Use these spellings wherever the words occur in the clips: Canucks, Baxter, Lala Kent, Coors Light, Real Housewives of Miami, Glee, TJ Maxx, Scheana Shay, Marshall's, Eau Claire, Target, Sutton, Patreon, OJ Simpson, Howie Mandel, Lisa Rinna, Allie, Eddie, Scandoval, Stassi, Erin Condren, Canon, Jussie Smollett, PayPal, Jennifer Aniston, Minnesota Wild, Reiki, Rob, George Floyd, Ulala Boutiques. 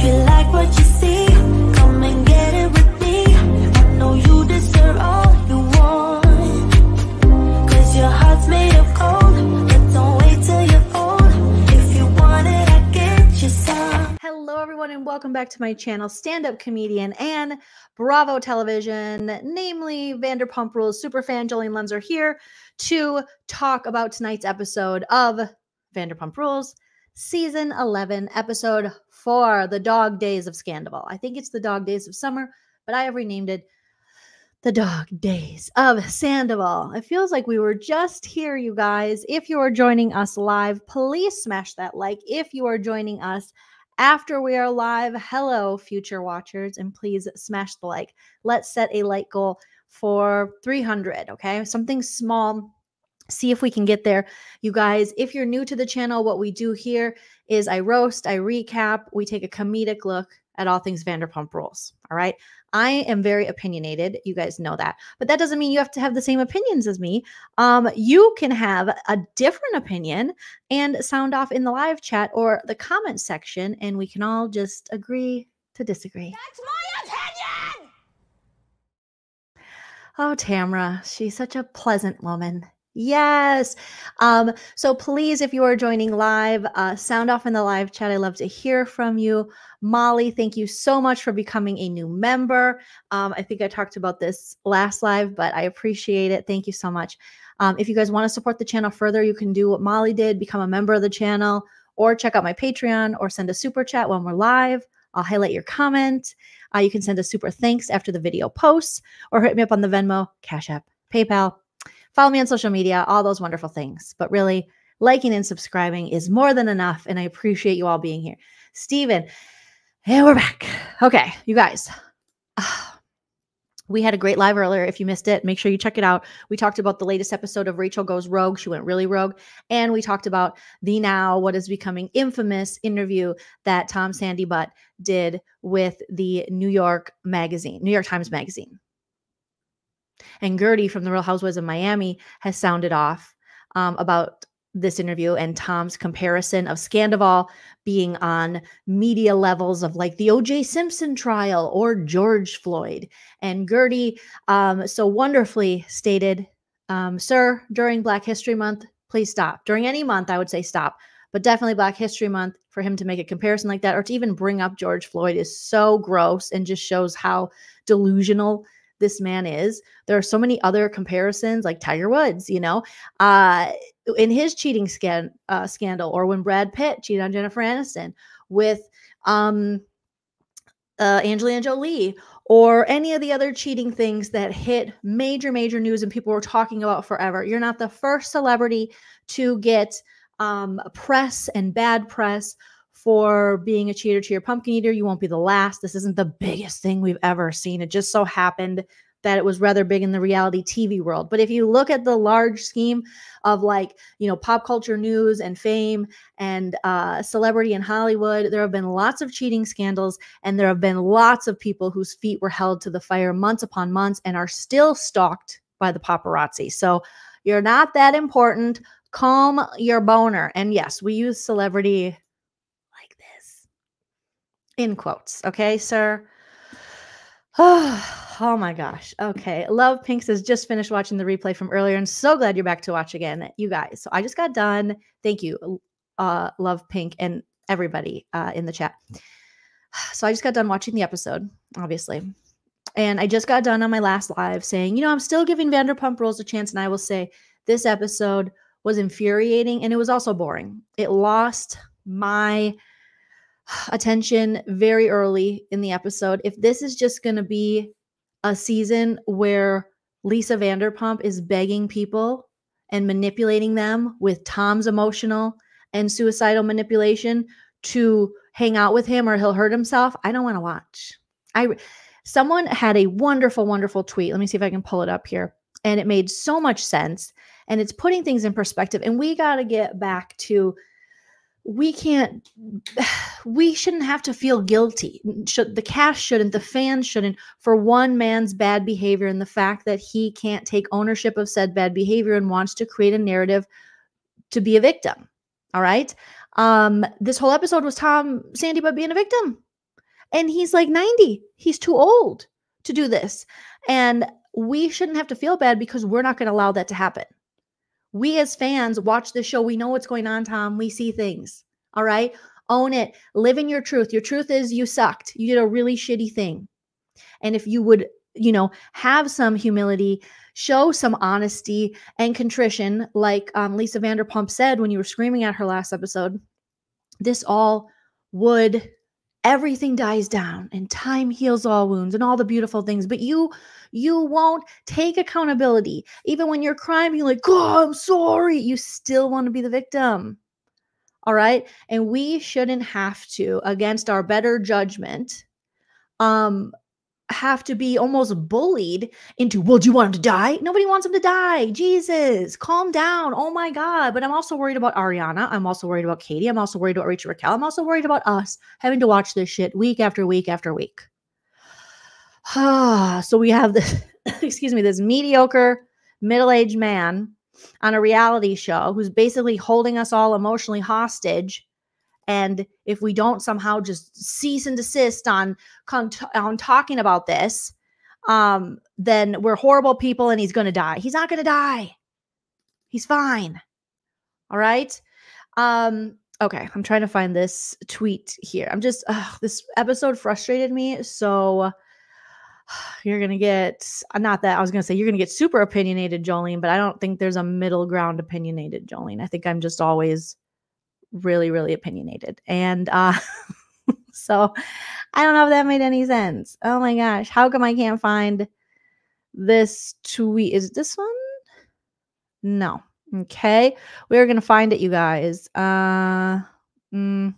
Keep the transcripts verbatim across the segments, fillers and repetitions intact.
If you like what you see, come and get it with me. I know you deserve all you want, cause your heart's made of gold, but don't wait till you're old. If you want it, I get you some. Hello everyone and welcome back to my channel. Stand-up comedian and Bravo television, namely Vanderpump Rules superfan Jolene Lenz, are here to talk about tonight's episode of Vanderpump Rules, Season eleven, Episode four, The Dog Days of Scandoval. I think it's The Dog Days of Summer, but I have renamed it The Dog Days of Sandoval. It feels like we were just here, you guys. If you are joining us live, please smash that like. If you are joining us after we are live, hello, future watchers, and please smash the like. Let's set a like goal for three hundred, okay? Something small. See if we can get there. You guys, if you're new to the channel, what we do here is I roast, I recap, we take a comedic look at all things Vanderpump Rules, all right? I am very opinionated. You guys know that. But that doesn't mean you have to have the same opinions as me. Um, you can have a different opinion and sound off in the live chat or the comment section, and we can all just agree to disagree. That's my opinion! Oh, Tamra, she's such a pleasant woman. Yes. Um, so please, if you are joining live, uh, sound off in the live chat. I love to hear from you. Molly, thank you so much for becoming a new member. Um, I think I talked about this last live, but I appreciate it. Thank you so much. Um, if you guys want to support the channel further, you can do what Molly did, become a member of the channel, or check out my Patreon, or send a super chat when we're live. I'll highlight your comment. Uh, you can send a super thanks after the video posts, or hit me up on the Venmo, Cash App, PayPal. Follow me on social media, all those wonderful things. But really, liking and subscribing is more than enough, and I appreciate you all being here. Steven, and we're back. Okay, you guys, uh, we had a great live earlier. If you missed it, make sure you check it out. We talked about the latest episode of Rachel Goes Rogue. She went really rogue. And we talked about the now what is becoming infamous interview that Tom Sandy Butt did with the New York magazine, New York Times Magazine. And Guerdy from the Real Housewives of Miami has sounded off um, about this interview and Tom's comparison of Scandoval being on media levels of like the O J Simpson trial or George Floyd. And Guerdy um, so wonderfully stated, um, sir, during Black History Month, please stop. During any month, I would say stop. But definitely Black History Month, for him to make a comparison like that or to even bring up George Floyd is so gross and just shows how delusional this man is. There are so many other comparisons, like Tiger Woods, you know, uh, in his cheating scan, uh, scandal, or when Brad Pitt cheated on Jennifer Aniston with um, uh, Angelina Jolie, or any of the other cheating things that hit major, major news and people were talking about forever. You're not the first celebrity to get um, press and bad press for being a cheater to your pumpkin eater. You won't be the last. This isn't the biggest thing we've ever seen. It just so happened that it was rather big in the reality T V world. But if you look at the large scheme of like, you know, pop culture news and fame and uh, celebrity in Hollywood, there have been lots of cheating scandals and there have been lots of people whose feet were held to the fire months upon months and are still stalked by the paparazzi. So you're not that important. Calm your boner. And yes, we use celebrity in quotes. Okay, sir. Oh, oh my gosh. Okay. Love Pink says, just finished watching the replay from earlier and so glad you're back to watch again, you guys. So I just got done. Thank you, uh, Love Pink and everybody uh, in the chat. So I just got done watching the episode, obviously. And I just got done on my last live saying, you know, I'm still giving Vanderpump Rules a chance. And I will say this episode was infuriating and it was also boring. It lost my attention very early in the episode. If this is just going to be a season where Lisa Vanderpump is begging people and manipulating them with Tom's emotional and suicidal manipulation to hang out with him or he'll hurt himself, I don't want to watch. I someone had a wonderful, wonderful tweet. Let me see if I can pull it up here. And it made so much sense. And it's putting things in perspective. And we got to get back to we can't, we shouldn't have to feel guilty. Should, the cast shouldn't, the fans shouldn't, for one man's bad behavior and the fact that he can't take ownership of said bad behavior and wants to create a narrative to be a victim. All right. Um, this whole episode was Tom Sandy Butt being a victim. And he's like ninety. He's too old to do this. And we shouldn't have to feel bad because we're not going to allow that to happen. We as fans watch this show. We know what's going on, Tom. We see things. All right. Own it. Live in your truth. Your truth is you sucked. You did a really shitty thing. And if you would, you know, have some humility, show some honesty and contrition, like um, Lisa Vanderpump said when you were screaming at her last episode, this all would, everything dies down and time heals all wounds and all the beautiful things. But you, you won't take accountability. Even when you're crying, you're like, oh, I'm sorry. You still want to be the victim. All right. And we shouldn't have to, against our better judgment, um, have to be almost bullied into, well, do you want him to die? Nobody wants him to die. Jesus, calm down. Oh my God. But I'm also worried about Ariana. I'm also worried about Katie. I'm also worried about Rachel Raquel. I'm also worried about us having to watch this shit week after week after week. So we have this, excuse me, this mediocre middle-aged man on a reality show who's basically holding us all emotionally hostage. And if we don't somehow just cease and desist on, on talking about this, um, then we're horrible people and he's going to die. He's not going to die. He's fine. All right. Um, okay. I'm trying to find this tweet here. I'm just, uh, this episode frustrated me. So you're going to get, not that I was going to say you're going to get super opinionated, Jolene, but I don't think there's a middle ground opinionated, Jolene. I think I'm just always really, really opinionated. And uh, so I don't know if that made any sense. Oh my gosh. How come I can't find this tweet? Is this one? No. Okay. We're going to find it, you guys. Uh, mm,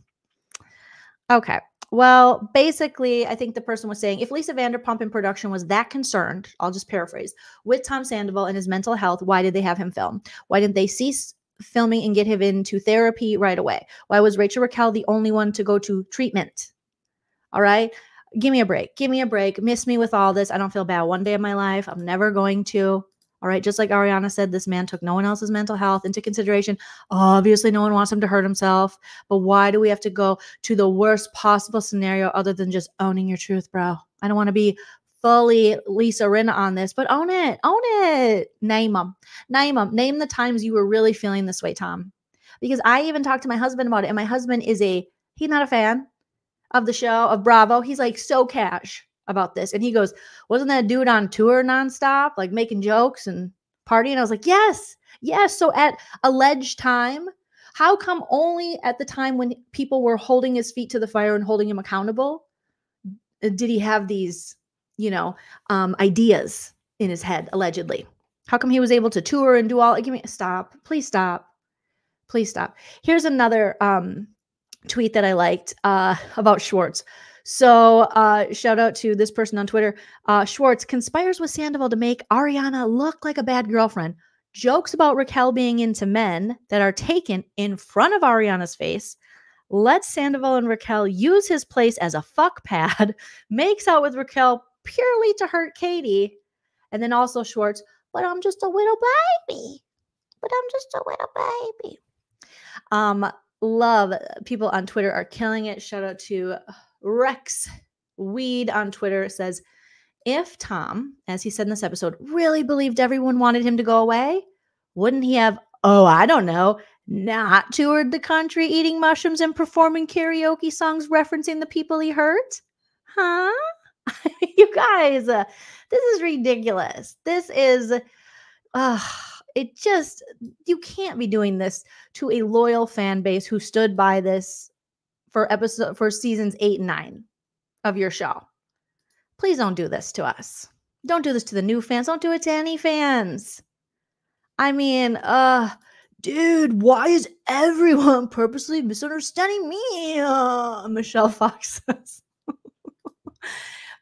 okay. Well, basically, I think the person was saying, if Lisa Vanderpump in production was that concerned, I'll just paraphrase, with Tom Sandoval and his mental health, why did they have him film? Why didn't they cease filming and get him into therapy right away? Why was Rachel Raquel the only one to go to treatment? All right. Give me a break. Give me a break. Miss me with all this. I don't feel bad one day of my life. I'm never going to. All right. Just like Ariana said, this man took no one else's mental health into consideration. Obviously, no one wants him to hurt himself. But why do we have to go to the worst possible scenario other than just owning your truth, bro? I don't want to be fully Lisa Rinna on this, but own it. Own it. Name them. Name them. Name the times you were really feeling this way, Tom. Because I even talked to my husband about it, and my husband is a, he's not a fan of the show, of Bravo. He's like so cash about this. And he goes, wasn't that dude on tour nonstop, like making jokes and partying? I was like, yes, yes. So at alleged time, how come only at the time when people were holding his feet to the fire and holding him accountable did he have these, you know, um, ideas in his head, allegedly? How come he was able to tour and do all, give me, stop, please stop, please stop. Here's another um, tweet that I liked uh, about Schwartz. So uh, shout out to this person on Twitter. Uh, Schwartz conspires with Sandoval to make Ariana look like a bad girlfriend. Jokes about Raquel being into men that are taken in front of Ariana's face. Lets Sandoval and Raquel use his place as a fuck pad. Makes out with Raquel purely to hurt Katie. And then also Schwartz, but I'm just a little baby. But I'm just a little baby. Um, love, people on Twitter are killing it. Shout out to Rex Weed on Twitter says, if Tom, as he said in this episode, really believed everyone wanted him to go away, wouldn't he have, oh, I don't know, not toured the country eating mushrooms and performing karaoke songs referencing the people he hurt? Huh? You guys, uh, this is ridiculous. This is, uh, it just, you can't be doing this to a loyal fan base who stood by this for episode, for seasons eight and nine of your show. Please don't do this to us. Don't do this to the new fans. Don't do it to any fans. I mean, uh, dude, why is everyone purposely misunderstanding me? Uh, Michelle Fox says.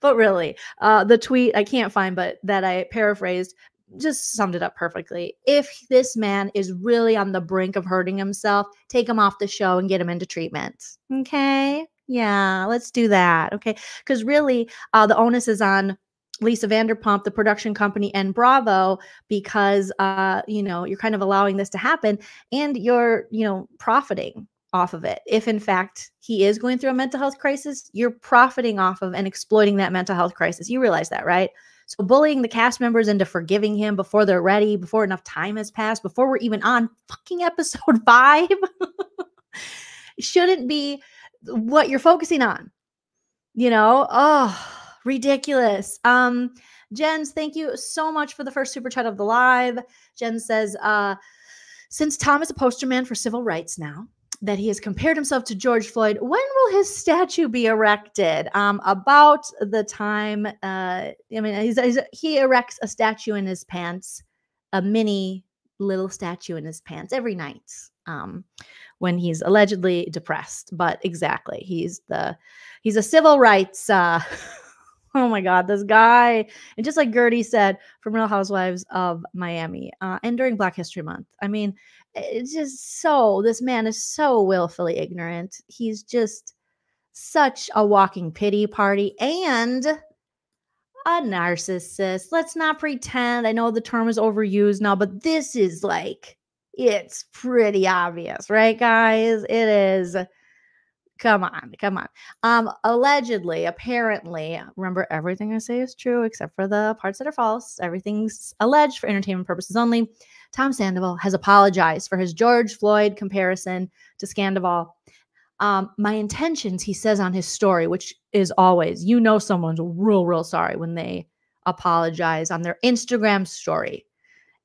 But really, uh, the tweet I can't find, but that I paraphrased just summed it up perfectly. If this man is really on the brink of hurting himself, take him off the show and get him into treatment. Okay. Yeah, let's do that. Okay. Because really, uh, the onus is on Lisa Vanderpump, the production company, and Bravo, because, uh, you know, you're kind of allowing this to happen and you're, you know, profiting off of it. If in fact he is going through a mental health crisis, you're profiting off of and exploiting that mental health crisis. You realize that, right? So bullying the cast members into forgiving him before they're ready, before enough time has passed, before we're even on fucking episode five, shouldn't be what you're focusing on. You know, oh, ridiculous. Um, Jens, thank you so much for the first super chat of the live. Jen says, uh, since Tom is a poster man for civil rights now, that he has compared himself to George Floyd, when will his statue be erected? Um, about the time, uh, I mean, he's, he's, he erects a statue in his pants, a mini little statue in his pants every night um, when he's allegedly depressed. But exactly, he's the, he's a civil rights, uh, oh my God, this guy. And just like Guerdy said from Real Housewives of Miami uh, and during Black History Month, I mean, it's just so, this man is so willfully ignorant. He's just such a walking pity party and a narcissist. Let's not pretend. I know the term is overused now, but this is like, it's pretty obvious, right, guys? It is. Come on, come on. Um, allegedly, apparently, remember everything I say is true except for the parts that are false. Everything's alleged for entertainment purposes only. Tom Sandoval has apologized for his George Floyd comparison to Scandoval. Um, my intentions, he says on his story, which is always, you know, someone's real, real sorry when they apologize on their Instagram story.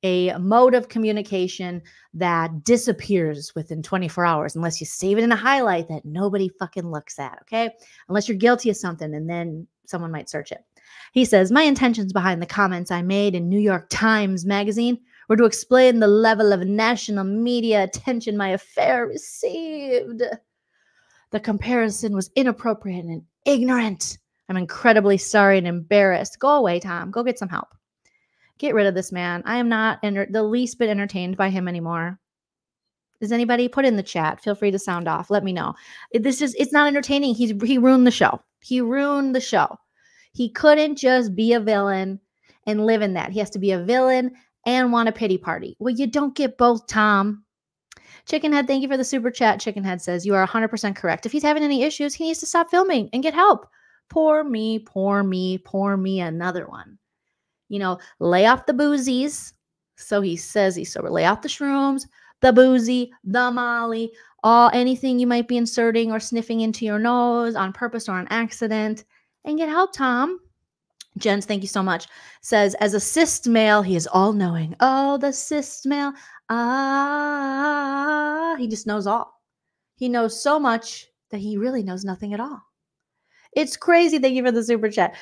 A mode of communication that disappears within twenty-four hours unless you save it in a highlight that nobody fucking looks at, okay? Unless you're guilty of something and then someone might search it. He says, my intentions behind the comments I made in New York Times Magazine were to explain the level of national media attention my affair received. The comparison was inappropriate and ignorant. I'm incredibly sorry and embarrassed. Go away, Tom. Go get some help. Get rid of this man. I am not the least bit entertained by him anymore. Does anybody put in the chat? Feel free to sound off. Let me know. This is, it's not entertaining. He's, he ruined the show. He ruined the show. He couldn't just be a villain and live in that. He has to be a villain and want a pity party. Well, you don't get both, Tom. Chickenhead, thank you for the super chat. Chickenhead says, you are one hundred percent correct. If he's having any issues, he needs to stop filming and get help. Poor me, poor me, poor me, another one. You know, lay off the boozies. So he says he's sober. Lay off the shrooms, the boozy, the molly, all anything you might be inserting or sniffing into your nose on purpose or on accident. And get help, Tom. Jens, thank you so much. Says, as a cis male, he is all-knowing. Oh, the cis male. Ah, he just knows all. He knows so much that he really knows nothing at all. It's crazy. Thank you for the super chat.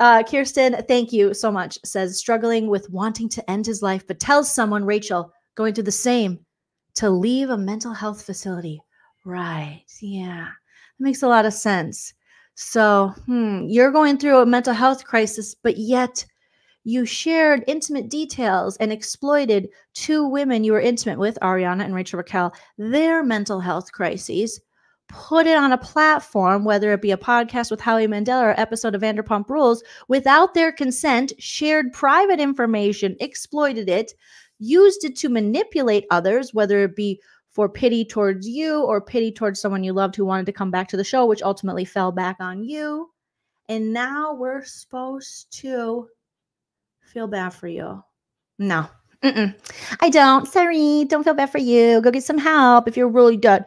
Uh, Kirsten, thank you so much. Says, struggling with wanting to end his life, but tells someone, Rachel, going through the same, to leave a mental health facility. Right. Yeah. That makes a lot of sense. So hmm, you're going through a mental health crisis, but yet you shared intimate details and exploited two women you were intimate with, Ariana and Rachel Raquel, their mental health crises. Put it on a platform, whether it be a podcast with Howie Mandel or an episode of Vanderpump Rules, without their consent, shared private information, exploited it, used it to manipulate others, whether it be for pity towards you or pity towards someone you loved who wanted to come back to the show, which ultimately fell back on you. And now we're supposed to feel bad for you. No. Mm-mm. I don't. Sorry. Don't feel bad for you. Go get some help if you're really dead.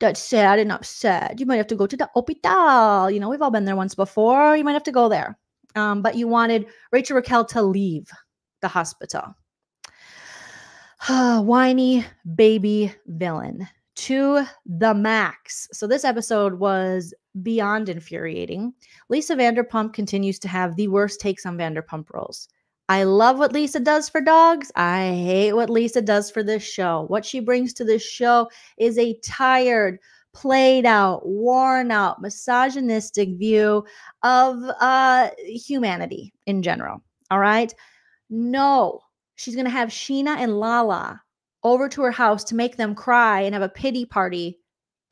That's sad and upset. You might have to go to the hospital. You know, we've all been there once before. You might have to go there. Um, but you wanted Rachel Raquel to leave the hospital. Whiny baby villain to the max. So this episode was beyond infuriating. Lisa Vanderpump continues to have the worst takes on Vanderpump Rules. I love what Lisa does for dogs. I hate what Lisa does for this show. What she brings to this show is a tired, played out, worn out, misogynistic view of uh, humanity in general. All right. No, she's going to have Scheana and Lala over to her house to make them cry and have a pity party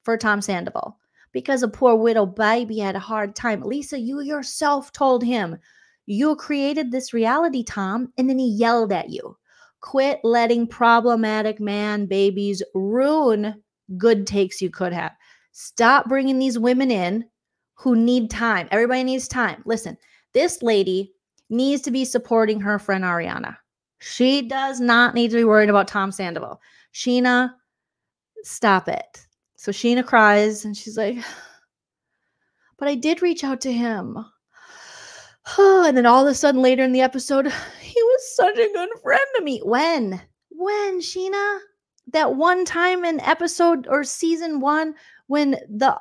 for Tom Sandoval because a poor widow baby had a hard time. Lisa, you yourself told him, you created this reality, Tom, and then he yelled at you. Quit letting problematic man babies ruin good takes you could have. Stop bringing these women in who need time. Everybody needs time. Listen, this lady needs to be supporting her friend Ariana. She does not need to be worried about Tom Sandoval. Scheana, stop it. So Scheana cries and she's like, but I did reach out to him. And then all of a sudden later in the episode, he was such a good friend to me. When? When, Scheana? That one time in episode or season one when the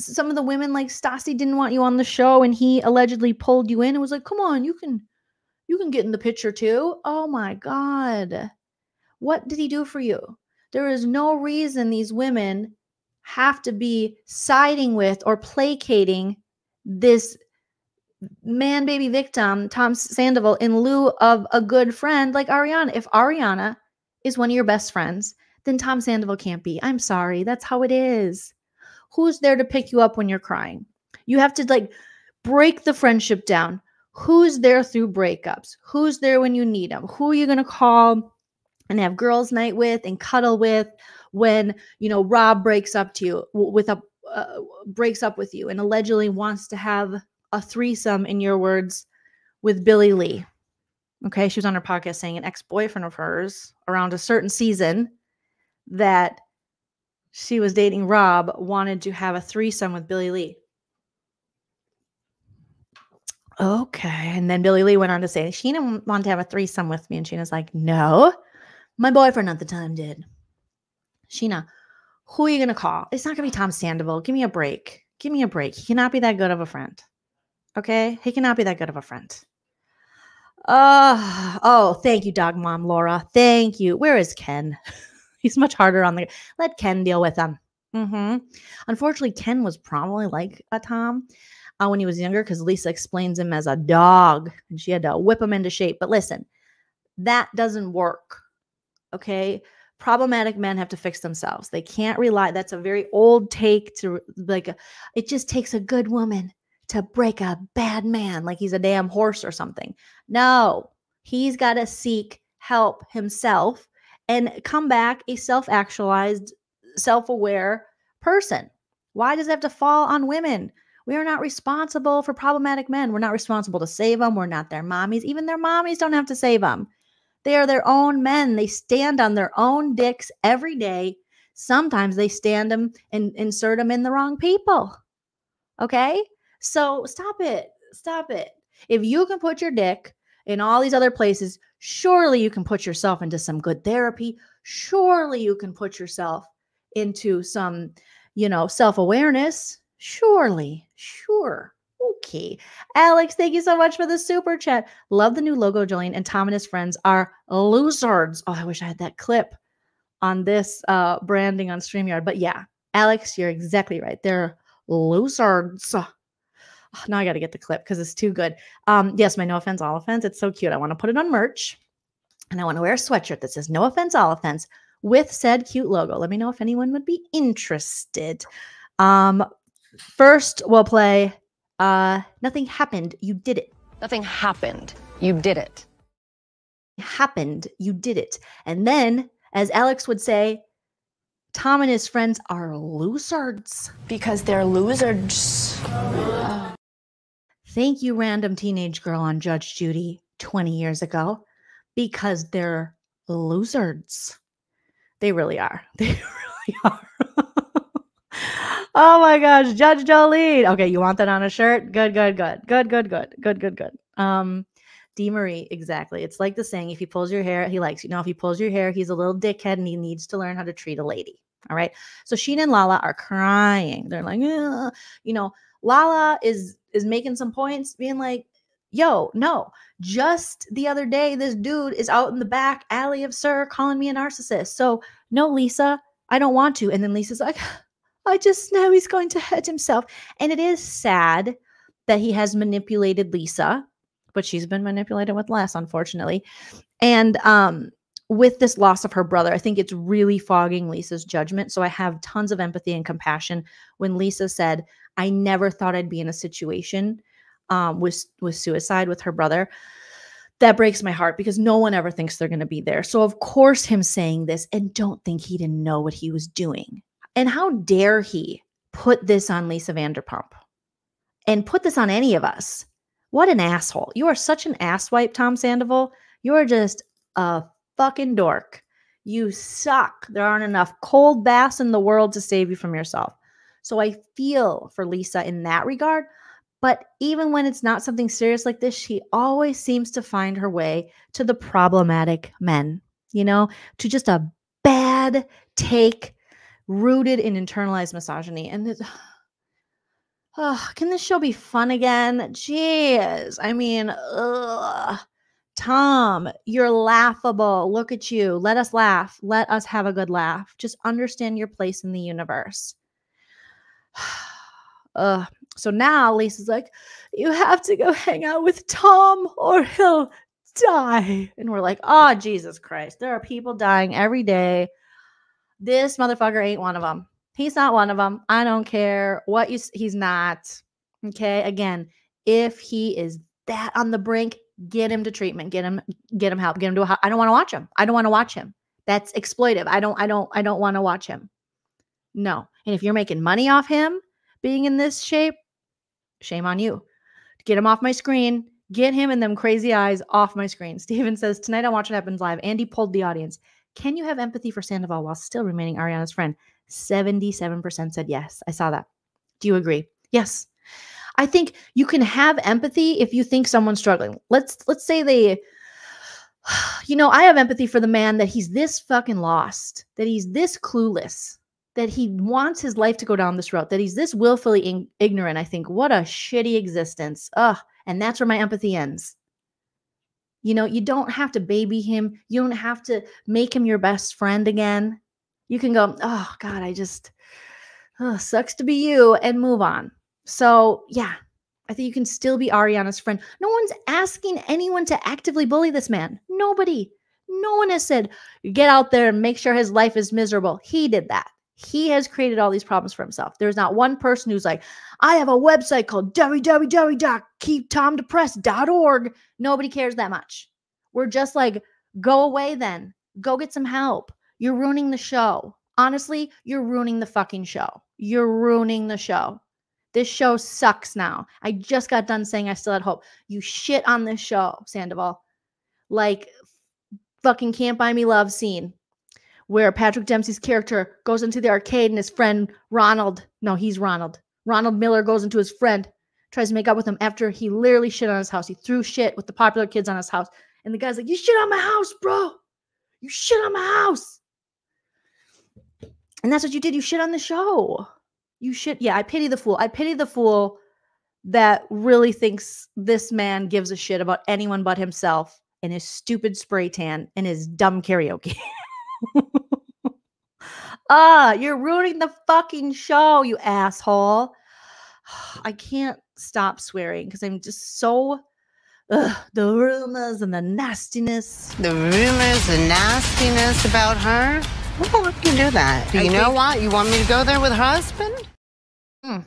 some of the women like Stassi didn't want you on the show and he allegedly pulled you in and was like, come on, you can, you can get in the picture too. Oh my God. What did he do for you? There is no reason these women have to be siding with or placating this man baby victim, Tom Sandoval, in lieu of a good friend like Ariana. If Ariana is one of your best friends, then Tom Sandoval can't be. I'm sorry. That's how it is. Who's there to pick you up when you're crying? You have to like break the friendship down. Who's there through breakups? Who's there when you need them? Who are you going to call and have girls night with and cuddle with when, you know, Rob breaks up to you with a, uh, breaks up with you and allegedly wants to have a threesome, in your words, with Billie Lee. Okay, she was on her podcast saying an ex-boyfriend of hers around a certain season that she was dating Rob wanted to have a threesome with Billie Lee. Okay, and then Billie Lee went on to say, Scheana wanted to have a threesome with me, and Sheena's like, no, my boyfriend at the time did. Scheana, who are you going to call? It's not going to be Tom Sandoval. Give me a break. Give me a break. He cannot be that good of a friend. Okay, he cannot be that good of a friend. Uh, oh, thank you, dog mom, Laura. Thank you. Where is Ken? He's much harder on the... Let Ken deal with him. Mm-hmm. Unfortunately, Ken was probably like a Tom uh, when he was younger because Lisa explains him as a dog and she had to whip him into shape. But listen, that doesn't work. Okay? Problematic men have to fix themselves. They can't rely... That's a very old take to like... A, it just takes a good woman to break a bad man like he's a damn horse or something. No, he's got to seek help himself and come back a self-actualized, self-aware person. Why does it have to fall on women? We are not responsible for problematic men. We're not responsible to save them. We're not their mommies. Even their mommies don't have to save them. They are their own men. They stand on their own dicks every day. Sometimes they stand them and insert them in the wrong people. Okay? So stop it. Stop it. If you can put your dick in all these other places, surely you can put yourself into some good therapy. Surely you can put yourself into some, you know, self-awareness. Surely. Sure. Okay. Alex, thank you so much for the super chat. Love the new logo, Jolene. And Tom and his friends are losers. Oh, I wish I had that clip on this uh, branding on StreamYard. But yeah, Alex, you're exactly right. They're losers. Oh, now I got to get the clip because it's too good. Um, yes, my no offense, all offense. It's so cute. I want to put it on merch and I want to wear a sweatshirt that says no offense, all offense with said cute logo. Let me know if anyone would be interested. Um, first, we'll play uh, Nothing Happened. You Did It. Nothing happened. You did it. Happened. You did it. And then, as Alex would say, Tom and his friends are losers. Because they're losers. Oh. Thank you, random teenage girl on Judge Judy twenty years ago, because they're losers. They really are. They really are. Oh my gosh, Judge Jolene. Okay, you want that on a shirt? Good, good, good. Good, good, good. Good, good, good. Um, D. Marie, exactly. It's like the saying, if he pulls your hair, he likes you. Now, if he pulls your hair, he's a little dickhead and he needs to learn how to treat a lady. All right? So Scheana and Lala are crying. They're like, ugh. You know, Lala is is making some points, being like, yo, no, just the other day, this dude is out in the back alley of Sir calling me a narcissist. So no, Lisa, I don't want to. And then Lisa's like, I just know he's going to hurt himself. And it is sad that he has manipulated Lisa, but she's been manipulated with less, unfortunately. And um, with this loss of her brother, I think it's really fogging Lisa's judgment. So I have tons of empathy and compassion when Lisa said, I never thought I'd be in a situation um, with, with suicide with her brother. that breaks my heart because no one ever thinks they're going to be there. So of course him saying this, and don't think he didn't know what he was doing. And how dare he put this on Lisa Vanderpump and put this on any of us? What an asshole. You are such an asswipe, Tom Sandoval. You're just a fucking dork. You suck. There aren't enough cold baths in the world to save you from yourself. So I feel for Lisa in that regard. But even when it's not something serious like this, she always seems to find her way to the problematic men, you know, to just a bad take rooted in internalized misogyny. And it's, oh, can this show be fun again? Jeez. I mean, ugh. Tom, you're laughable. Look at you. Let us laugh. Let us have a good laugh. Just understand your place in the universe. Ugh. So now Lisa's like, you have to go hang out with Tom or he'll die. And we're like, oh, Jesus Christ. There are people dying every day. This motherfucker ain't one of them. He's not one of them. I don't care what you, he's not. Okay. Again, if he is that on the brink, get him to treatment, get him, get him help, get him to a help. I don't want to watch him. I don't want to watch him. That's exploitive. I don't, I don't, I don't want to watch him. No. And if you're making money off him being in this shape, shame on you. Get him off my screen. Get him and them crazy eyes off my screen. Steven says, tonight on Watch What Happens Live, Andy polled the audience. Can you have empathy for Sandoval while still remaining Ariana's friend? seventy-seven percent said yes. I saw that. Do you agree? Yes. I think you can have empathy if you think someone's struggling. Let's let's say they, you know, I have empathy for the man that he's this fucking lost, that he's this clueless, that he wants his life to go down this road, that he's this willfully ignorant. I think, what a shitty existence. Ugh. And that's where my empathy ends. You know, you don't have to baby him. You don't have to make him your best friend again. You can go, oh God, I just, oh, sucks to be you, and move on. So yeah, I think you can still be Ariana's friend. No one's asking anyone to actively bully this man. Nobody. No one has said, get out there and make sure his life is miserable. He did that. He has created all these problems for himself. There's not one person who's like, I have a website called w w w dot keep tom depressed dot org. Nobody cares that much. We're just like, go away then. Go get some help. You're ruining the show. Honestly, you're ruining the fucking show. You're ruining the show. This show sucks now. I just got done saying I still had hope. You shit on this show, Sandoval. Like fucking Can't Buy Me Love scene, where Patrick Dempsey's character goes into the arcade and his friend Ronald, no, he's Ronald. Ronald Miller goes into his friend, tries to make up with him after he literally shit on his house. He threw shit with the popular kids on his house. And the guy's like, you shit on my house, bro. You shit on my house. And that's what you did. You shit on the show. You shit. Yeah, I pity the fool. I pity the fool that really thinks this man gives a shit about anyone but himself and his stupid spray tan and his dumb karaoke. Ah, you're ruining the fucking show, you asshole. I can't stop swearing because I'm just so ugh, the rumors and the nastiness. The rumors and nastiness about her. Well, we can do that. Do you I know think... what? You want me to go there with her husband? Mm.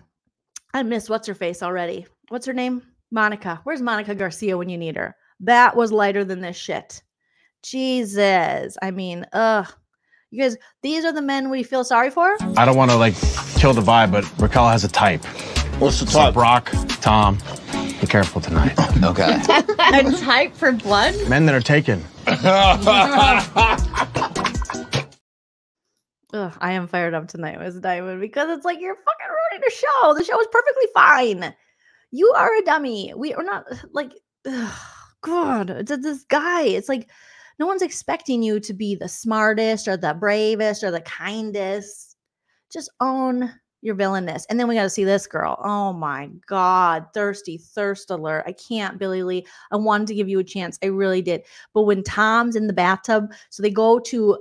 I miss what's her face already. What's her name? Monica. Where's Monica Garcia when you need her? That was lighter than this shit. Jesus. I mean, ugh. You guys, these are the men we feel sorry for? I don't want to, like, kill the vibe, but Raquel has a type. What's the type? So Brock, Tom, be careful tonight. Okay. A type for blood? Men that are taken. Ugh, I am fired up tonight, Miz Diamond, because it's like you're fucking ruining the show. The show is perfectly fine. You are a dummy. We are not, like, ugh, God, it's this guy. It's like no one's expecting you to be the smartest or the bravest or the kindest. Just own your villainess. And then we got to see this girl. Oh, my God. Thirsty, thirst alert. I can't, Billie Lee. I wanted to give you a chance. I really did. But when Tom's in the bathtub, so they go to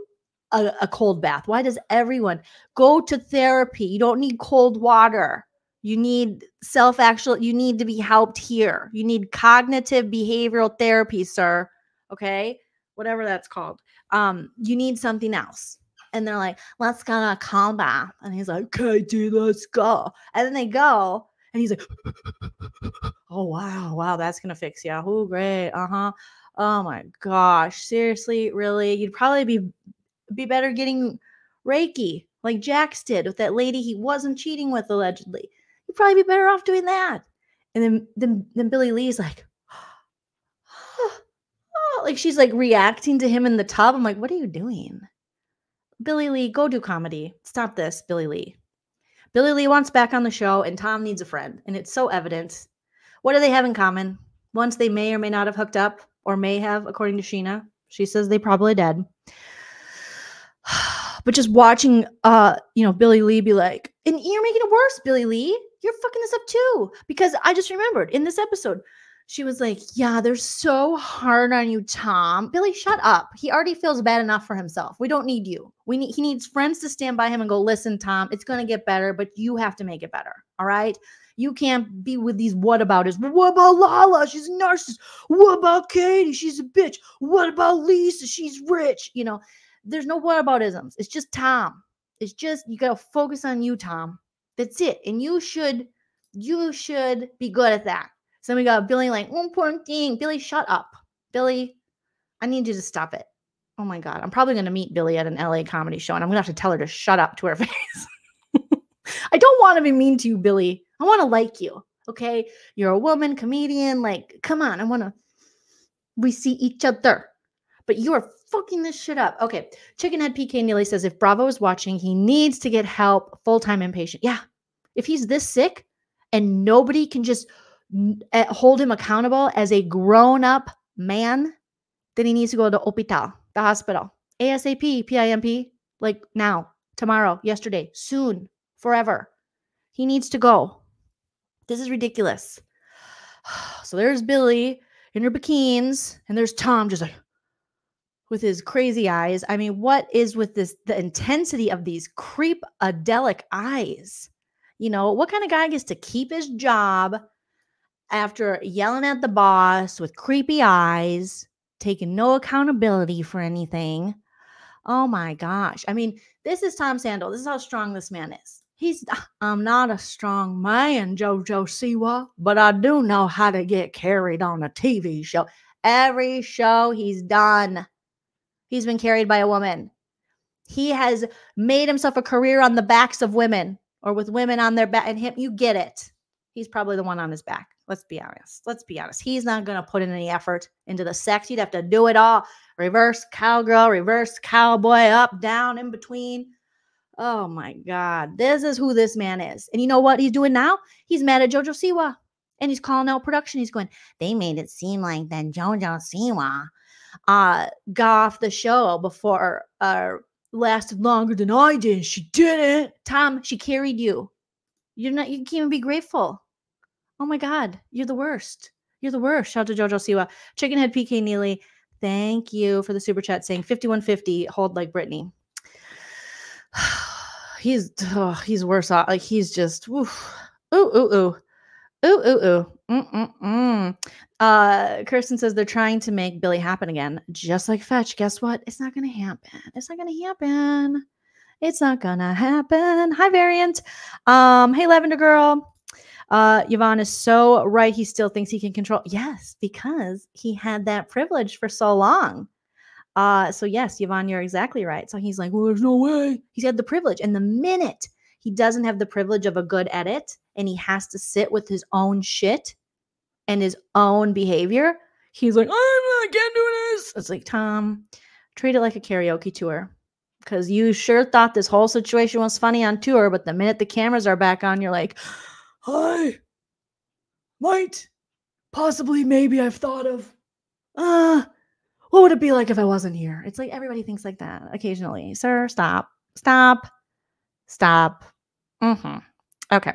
A, a cold bath. Why does everyone go to therapy? You don't need cold water. You need self-actual. You need to be helped here. You need cognitive behavioral therapy, sir. Okay. Whatever that's called. Um, you need something else. And they're like, let's go to a cold bath. And he's like, Katie, let's go. And then they go and he's like, oh, wow. Wow. That's going to fix you. Oh, great. Uh-huh. Oh my gosh. Seriously, really? You'd probably be be better getting Reiki like Jax did with that lady he wasn't cheating with, allegedly. You'd probably be better off doing that. And then then, then Billie Lee's like, oh, oh, like she's like reacting to him in the tub. I'm like, what are you doing? Billie Lee, go do comedy. Stop this, Billie Lee. Billie Lee wants back on the show, and Tom needs a friend. And it's so evident. What do they have in common? Once they may or may not have hooked up, or may have, according to Scheana. She says they probably did. But just watching, uh, you know, Billie Lee be like, and you're making it worse, Billie Lee. You're fucking this up too. Because I just remembered in this episode, she was like, yeah, they're so hard on you, Tom. Billie, shut up. He already feels bad enough for himself. We don't need you. We need, he needs friends to stand by him and go, listen, Tom, it's going to get better, but you have to make it better. All right. You can't be with these whatabouters. What about Lala? She's a narcissist. What about Katie? She's a bitch. What about Lisa? She's rich. You know, there's no whataboutisms. It's just Tom. It's just, you got to focus on you, Tom. That's it. And you should, you should be good at that. So we got Billie like, one important thing. Billie, shut up. Billie, I need you to stop it. Oh my God. I'm probably going to meet Billie at an L A comedy show, and I'm going to have to tell her to shut up to her face. I don't want to be mean to you, Billie. I want to like you. Okay. You're a woman, comedian. Like, come on. I want to, we see each other, but you are fucking this shit up. Okay. Chickenhead P K Neely says, if Bravo is watching, he needs to get help. Full-time inpatient. Yeah. If he's this sick and nobody can just hold him accountable as a grown-up man, then he needs to go to hospital, the hospital. ASAP, P I M P, like now, tomorrow, yesterday, soon, forever. He needs to go. This is ridiculous. So there's Billie in her bikinis, and there's Tom just like, with his crazy eyes. I mean, what is with this, the intensity of these creep-adelic eyes? You know, what kind of guy gets to keep his job after yelling at the boss with creepy eyes, taking no accountability for anything? Oh my gosh. I mean, this is Tom Sandoval. This is how strong this man is. He's, I'm not a strong man, Jojo Siwa, but I do know how to get carried on a T V show. Every show he's done, he's been carried by a woman. He has made himself a career on the backs of women, or with women on their back. And him, you get it. He's probably the one on his back. Let's be honest. Let's be honest. He's not going to put in any effort into the sex. You'd have to do it all. Reverse cowgirl, reverse cowboy, up, down, in between. Oh my God. This is who this man is. And you know what he's doing now? He's mad at Jojo Siwa. And he's calling out production. He's going, they made it seem like then Jojo Siwa uh, got off the show before uh, lasted longer than I did. She didn't. Tom, she carried you. You're not, you can't even be grateful. Oh my God, you're the worst. You're the worst. Shout out to Jojo Siwa. Chickenhead P K Neely, thank you for the super chat saying fifty-one fifty, hold like Britney. he's oh, he's worse off. Like he's just ooh, ooh, ooh, ooh, ooh, ooh, mm, mm, mm. Uh, Kirsten says they're trying to make Billie happen again, just like Fetch. Guess what? It's not going to happen. It's not going to happen. It's not going to happen. Hi, Variant. Um, hey, Lavender Girl. Uh, Yvonne is so right. He still thinks he can control. Yes, because he had that privilege for so long. Uh, so yes, Yvonne, you're exactly right. So he's like, well, there's no way. He's had the privilege. And the minute he doesn't have the privilege of a good edit and he has to sit with his own shit and his own behavior, he's like, oh, I can't do this. It's like, Tom, treat it like a karaoke tour. Because you sure thought this whole situation was funny on tour, but the minute the cameras are back on, you're like, I might, possibly, maybe I've thought of, uh, what would it be like if I wasn't here? It's like everybody thinks like that occasionally. Sir, stop, stop, stop. Mm-hmm. Okay.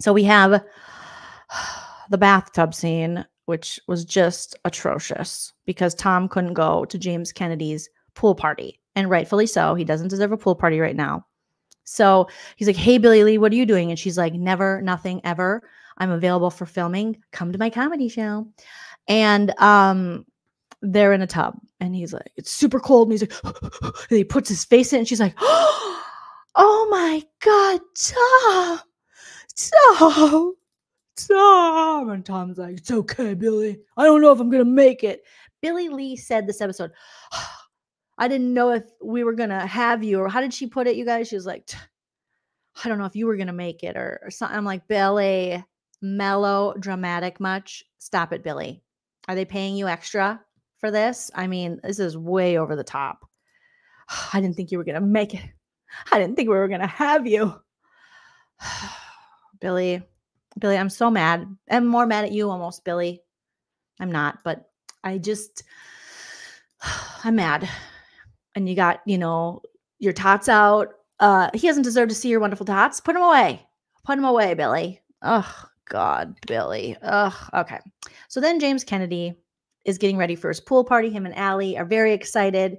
So we have the bathtub scene, which was just atrocious because Tom couldn't go to James Kennedy's pool party. And rightfully so. He doesn't deserve a pool party right now. So he's like, hey, Billie Lee, what are you doing? And she's like, never, nothing, ever. I'm available for filming. Come to my comedy show. And um, they're in a tub. And he's like, it's super cold. And he's like, and he puts his face in. And she's like, oh, my God, Tom. Tom. Tom. And Tom's like, it's okay, Billie. I don't know if I'm going to make it. Billie Lee said this episode, I didn't know if we were going to have you, or how did she put it, you guys? She was like, I don't know if you were going to make it, or, or something. I'm like, Billie, melodramatic much? Stop it, Billie. Are they paying you extra for this? I mean, this is way over the top. I didn't think you were going to make it. I didn't think we were going to have you. Billie, Billie, I'm so mad. I'm more mad at you almost, Billie. I'm not, but I just, I'm mad. And you got, you know, your tots out. Uh, he doesn't deserve to see your wonderful tots. Put him away. Put him away, Billie. Oh, God, Billie. Oh, okay. So then James Kennedy is getting ready for his pool party. Him and Allie are very excited,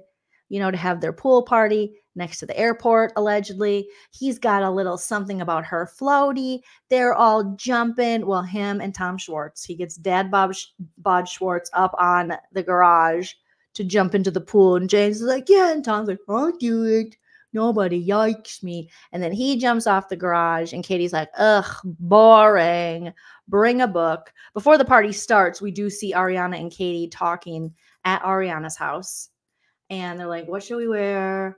you know, to have their pool party next to the airport, allegedly. He's got a little something about her floaty. They're all jumping. Well, him and Tom Schwartz. He gets Dad Bob, Bod Schwartz up on the garage to jump into the pool. And James is like, yeah. And Tom's like, I'll do it. Nobody yikes me. And then he jumps off the garage. And Katie's like, ugh, boring. Bring a book. Before the party starts, we do see Ariana and Katie talking at Ariana's house. And they're like, what should we wear?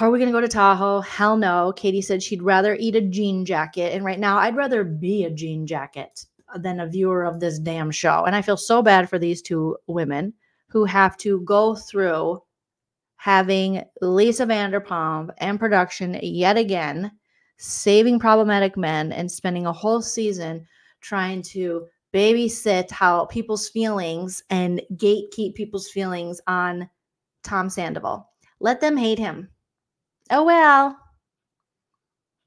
Are we going to go to Tahoe? Hell no. Katie said she'd rather eat a jean jacket. And right now, I'd rather be a jean jacket than a viewer of this damn show. And I feel so bad for these two women who have to go through having Lisa Vanderpump and production yet again saving problematic men and spending a whole season trying to babysit how people's feelings and gatekeep people's feelings on Tom Sandoval. Let them hate him. Oh, well,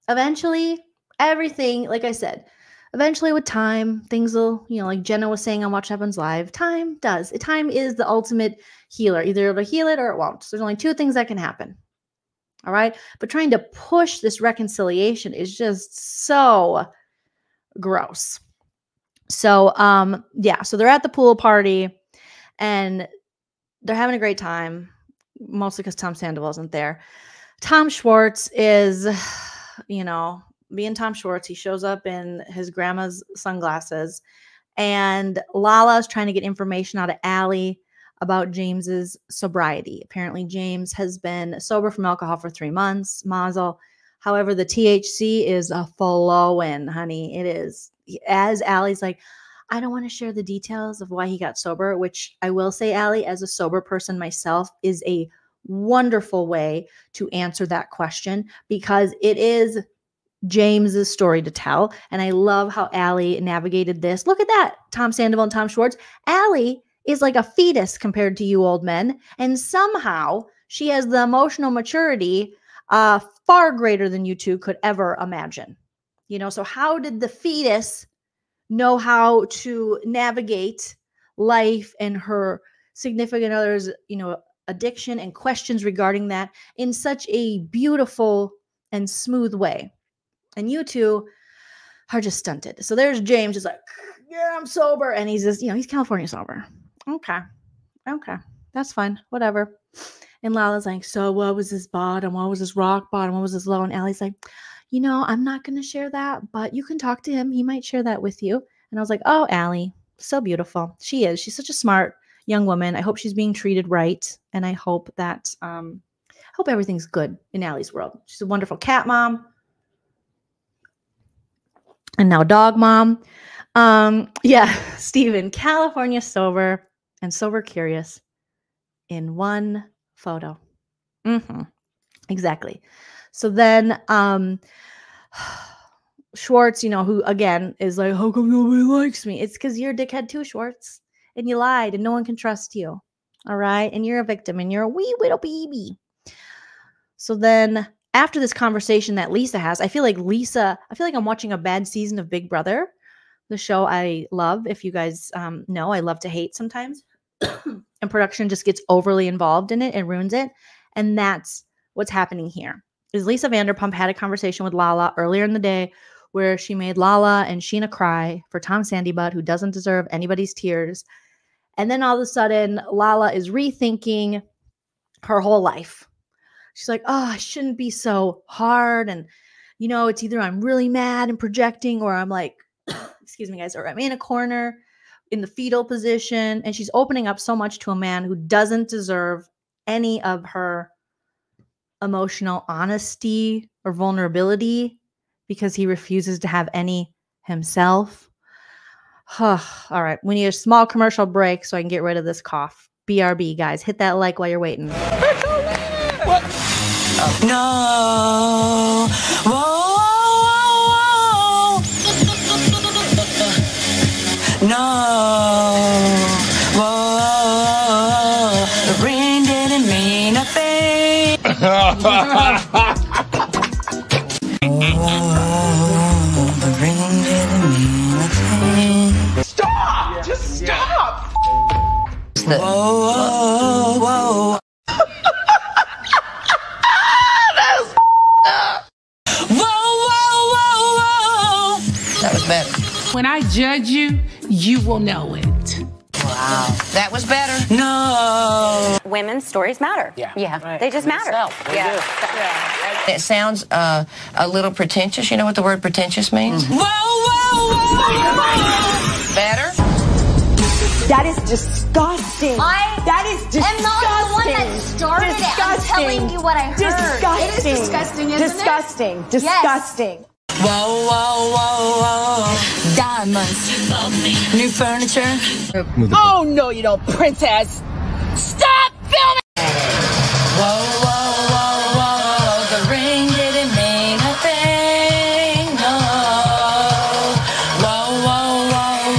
eventually everything, like I said, eventually with time, things will, you know, like Jenna was saying on Watch Happens Live, time does. Time is the ultimate healer. Either it'll heal it or it won't. So there's only two things that can happen. All right. But trying to push this reconciliation is just so gross. So, um, yeah. So they're at the pool party and they're having a great time, mostly because Tom Sandoval isn't there. Tom Schwartz is, you know, being Tom Schwartz. He shows up in his grandma's sunglasses, and Lala's trying to get information out of Allie about James's sobriety. Apparently, James has been sober from alcohol for three months. Mazel. However, the T H C is a flowing, honey. It is. As Allie's like, I don't want to share the details of why he got sober, which I will say, Allie, as a sober person myself, is a wonderful way to answer that question, because it is James's story to tell. And I love how Allie navigated this. Look at that, Tom Sandoval and Tom Schwartz. Allie is like a fetus compared to you old men. And somehow she has the emotional maturity uh, far greater than you two could ever imagine. You know, so how did the fetus know how to navigate life and her significant other's, you know, addiction and questions regarding that in such a beautiful and smooth way? And you two are just stunted. So there's James just like, yeah, I'm sober. And he's just, you know, he's California sober. Okay. Okay. That's fine. Whatever. And Lala's like, so what was this bottom? What was this rock bottom? What was this low? And Allie's like, you know, I'm not going to share that, but you can talk to him. He might share that with you. And I was like, oh, Allie, so beautiful. She is. She's such a smart young woman. I hope she's being treated right. And I hope that, um, I hope everything's good in Allie's world. She's a wonderful cat mom. And now dog mom. Um, yeah, Steven, California sober and sober curious in one photo. Mm-hmm. Exactly. So then um, Schwartz, you know, who again is like, how come nobody likes me? It's because you're a dickhead too, Schwartz. And you lied and no one can trust you. All right. And you're a victim and you're a wee little baby. So then after this conversation that Lisa has, I feel like Lisa, I feel like I'm watching a bad season of Big Brother, the show I love. If you guys um, know, I love to hate sometimes. And production just gets overly involved in it and ruins it. And that's what's happening here. Is Lisa Vanderpump had a conversation with Lala earlier in the day where she made Lala and Scheana cry for Tom Sandy Butt, who doesn't deserve anybody's tears. And then all of a sudden, Lala is rethinking her whole life. She's like, oh, I shouldn't be so hard. And, you know, it's either I'm really mad and projecting, or I'm like excuse me, guys, or I'm in a corner in the fetal position, and she's opening up so much to a man who doesn't deserve any of her emotional honesty or vulnerability because he refuses to have any himself. All right, we need a small commercial break so I can get rid of this cough. B R B, guys. Hit that like while you're waiting. What? No. Whoa, whoa, whoa. No. Whoa. The rain didn't mean a thing. Whoa, the rain didn't mean a thing. Stop! Yeah. Just stop! Yeah. Whoa, whoa, whoa. When I judge you, you will know it. Wow. That was better. No. Women's stories matter. Yeah. Yeah. Right. They just matter. They yeah. yeah. It sounds uh, a little pretentious. You know what the word pretentious means? Mm-hmm. Whoa, whoa, whoa, whoa. Better? That is disgusting. I that is disgusting. I'm not the one that started disgusting. It. I'm telling you what I heard. Disgusting. It is disgusting, isn't disgusting. It? Disgusting. Disgusting. Yes. Whoa, whoa, whoa, whoa. Diamonds. New furniture. Oh, no, you don't, princess. Stop filming. Whoa, whoa, whoa, whoa. The ring didn't mean a thing. No. Whoa, whoa, whoa,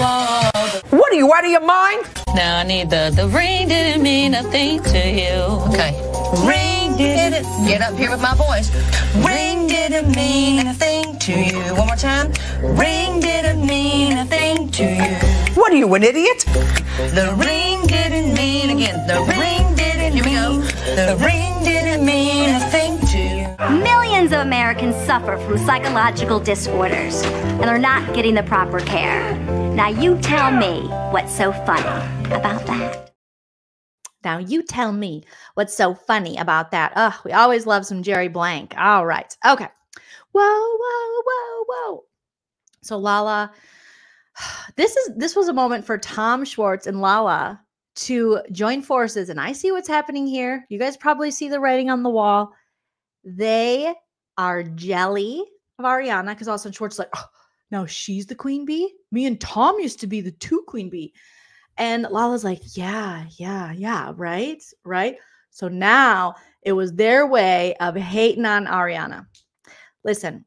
whoa. What are you, out of your mind? Now I need the, the ring didn't mean a thing to you. Okay. Ring didn't. Get up here with my voice. Ring didn't mean a thing to you. One more time. Ring didn't mean a thing to you. What are you, an idiot? The ring didn't mean again. The ring didn't mean. Here we go. The ring didn't mean a thing to you. Millions of Americans suffer from psychological disorders and are not getting the proper care. Now you tell me what's so funny about that. Now you tell me what's so funny about that. Ugh, we always love some Jerry Blank. All right. Okay. Whoa, whoa, whoa, whoa. So Lala, this is this was a moment for Tom Schwartz and Lala to join forces. And I see what's happening here. You guys probably see the writing on the wall. They are jelly of Ariana, because also Schwartz is like, oh, no, she's the queen bee. Me and Tom used to be the two queen bee. And Lala's like, yeah, yeah, yeah, right, right. So now it was their way of hating on Ariana. Listen,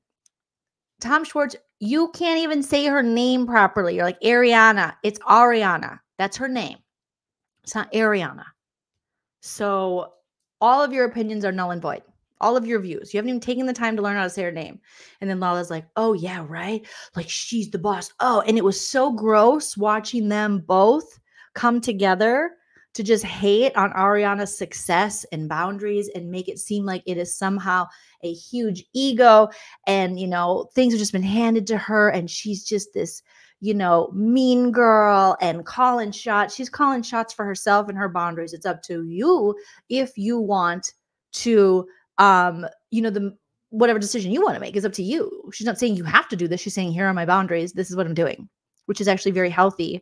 Tom Schwartz, you can't even say her name properly. You're like, Ariana. It's Ariana. That's her name. It's not Ariana. So all of your opinions are null and void. All of your views. You haven't even taken the time to learn how to say her name. And then Lala's like, oh, yeah, right? Like, she's the boss. Oh, and it was so gross watching them both come together to just hate on Ariana's success and boundaries and make it seem like it is somehow a huge ego and, you know, things have just been handed to her and she's just this, you know, mean girl and calling shots. She's calling shots for herself and her boundaries. It's up to you if you want to, um, you know, the whatever decision you want to make is up to you. She's not saying you have to do this. She's saying, here are my boundaries. This is what I'm doing, which is actually very healthy